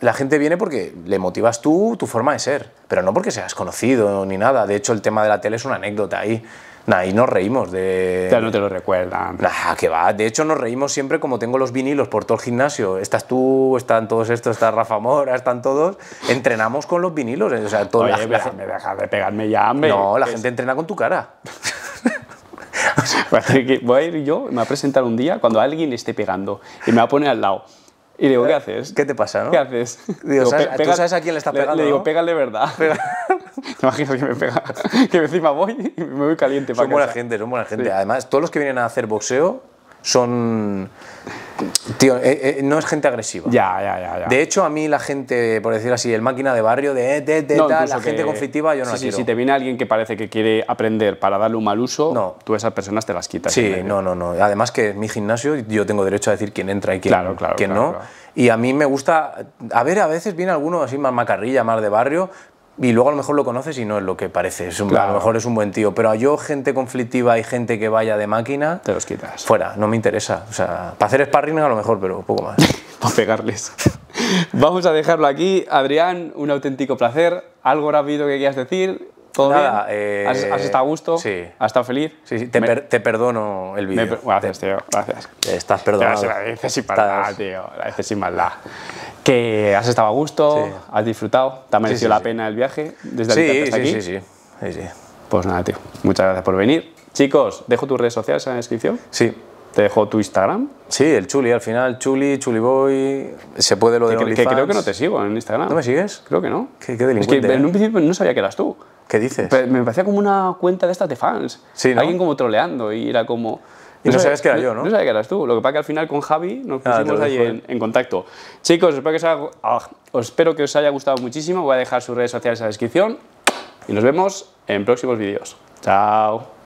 la gente viene porque le motivas tú, tu forma de ser. Pero no porque seas conocido ni nada. De hecho, el tema de la tele es una anécdota ahí. Ahí nos reímos de... Ya no te lo recuerdan. Nah, que va. De hecho, nos reímos siempre como tengo los vinilos por todo el gimnasio. Estás tú, están todos estos, está Rafa Mora, están todos. Entrenamos con los vinilos. O sea, todo. Oye, me dejas de pegarme ya, hombre. No, la gente entrena con tu cara. Voy a ir yo, me va a presentar un día cuando alguien le esté pegando y me va a poner al lado. Y le digo, ¿qué haces? ¿Qué te pasa, no? ¿Qué haces? Digo, ¿tú sabes a quién le está pegando? Le digo, ¿no? Pégale, ¿verdad? Te imaginas que me pega, que encima voy y me voy caliente. Son buena gente, son buena gente. Sí. Además, todos los que vienen a hacer boxeo son... Tío, no es gente agresiva. Ya. De hecho, a mí la gente, por decir así, el máquina de barrio, la gente conflictiva, yo no la quiero. Si te viene alguien que parece que quiere aprender para darle un mal uso, tú a esas personas te las quitas. Sí, no. Además que en mi gimnasio yo tengo derecho a decir quién entra y quién, quién no. Claro. Y a mí me gusta... A ver, a veces viene alguno así más macarrilla, más de barrio... Y luego a lo mejor lo conoces y no es lo que parece. A lo mejor es un buen tío. Pero yo, gente conflictiva y gente que vaya de máquina... Te los quitas. Fuera, no me interesa. O sea, para hacer sparring a lo mejor, pero poco más. Para pegarles. Vamos a dejarlo aquí. Adrián, un auténtico placer. Algo rápido que quieras decir. ¿Todo nada, bien? ¿Has estado a gusto? Sí. ¿Has estado feliz? Sí. Te perdono el vídeo. Gracias, tío. Gracias. Estás perdonado. La dices sin maldad, tío. La dices sin maldad. Que has estado a gusto, has disfrutado, te ha merecido la pena el viaje desde Alicante hasta aquí. Sí. Pues nada, tío. Muchas gracias por venir. Chicos, dejo tus redes sociales en la descripción. Sí. Te dejo tu Instagram. Sí, el Chuli, al final. Chuliboy. Se puede lo de OnlyFans. Que creo que no te sigo en Instagram. ¿No me sigues? Creo que no. Qué delincuente. Es que en un principio no sabía que eras tú. ¿Qué dices? Pero me parecía como una cuenta de estas de fans. Sí, ¿no? Alguien como troleando y era como... Y no sabías que era yo, ¿no? No sabía que eras tú. Lo que pasa que al final con Javi nos pusimos ahí en contacto. Chicos, espero que os haya gustado muchísimo. Voy a dejar sus redes sociales en la descripción. Y nos vemos en próximos vídeos. Chao.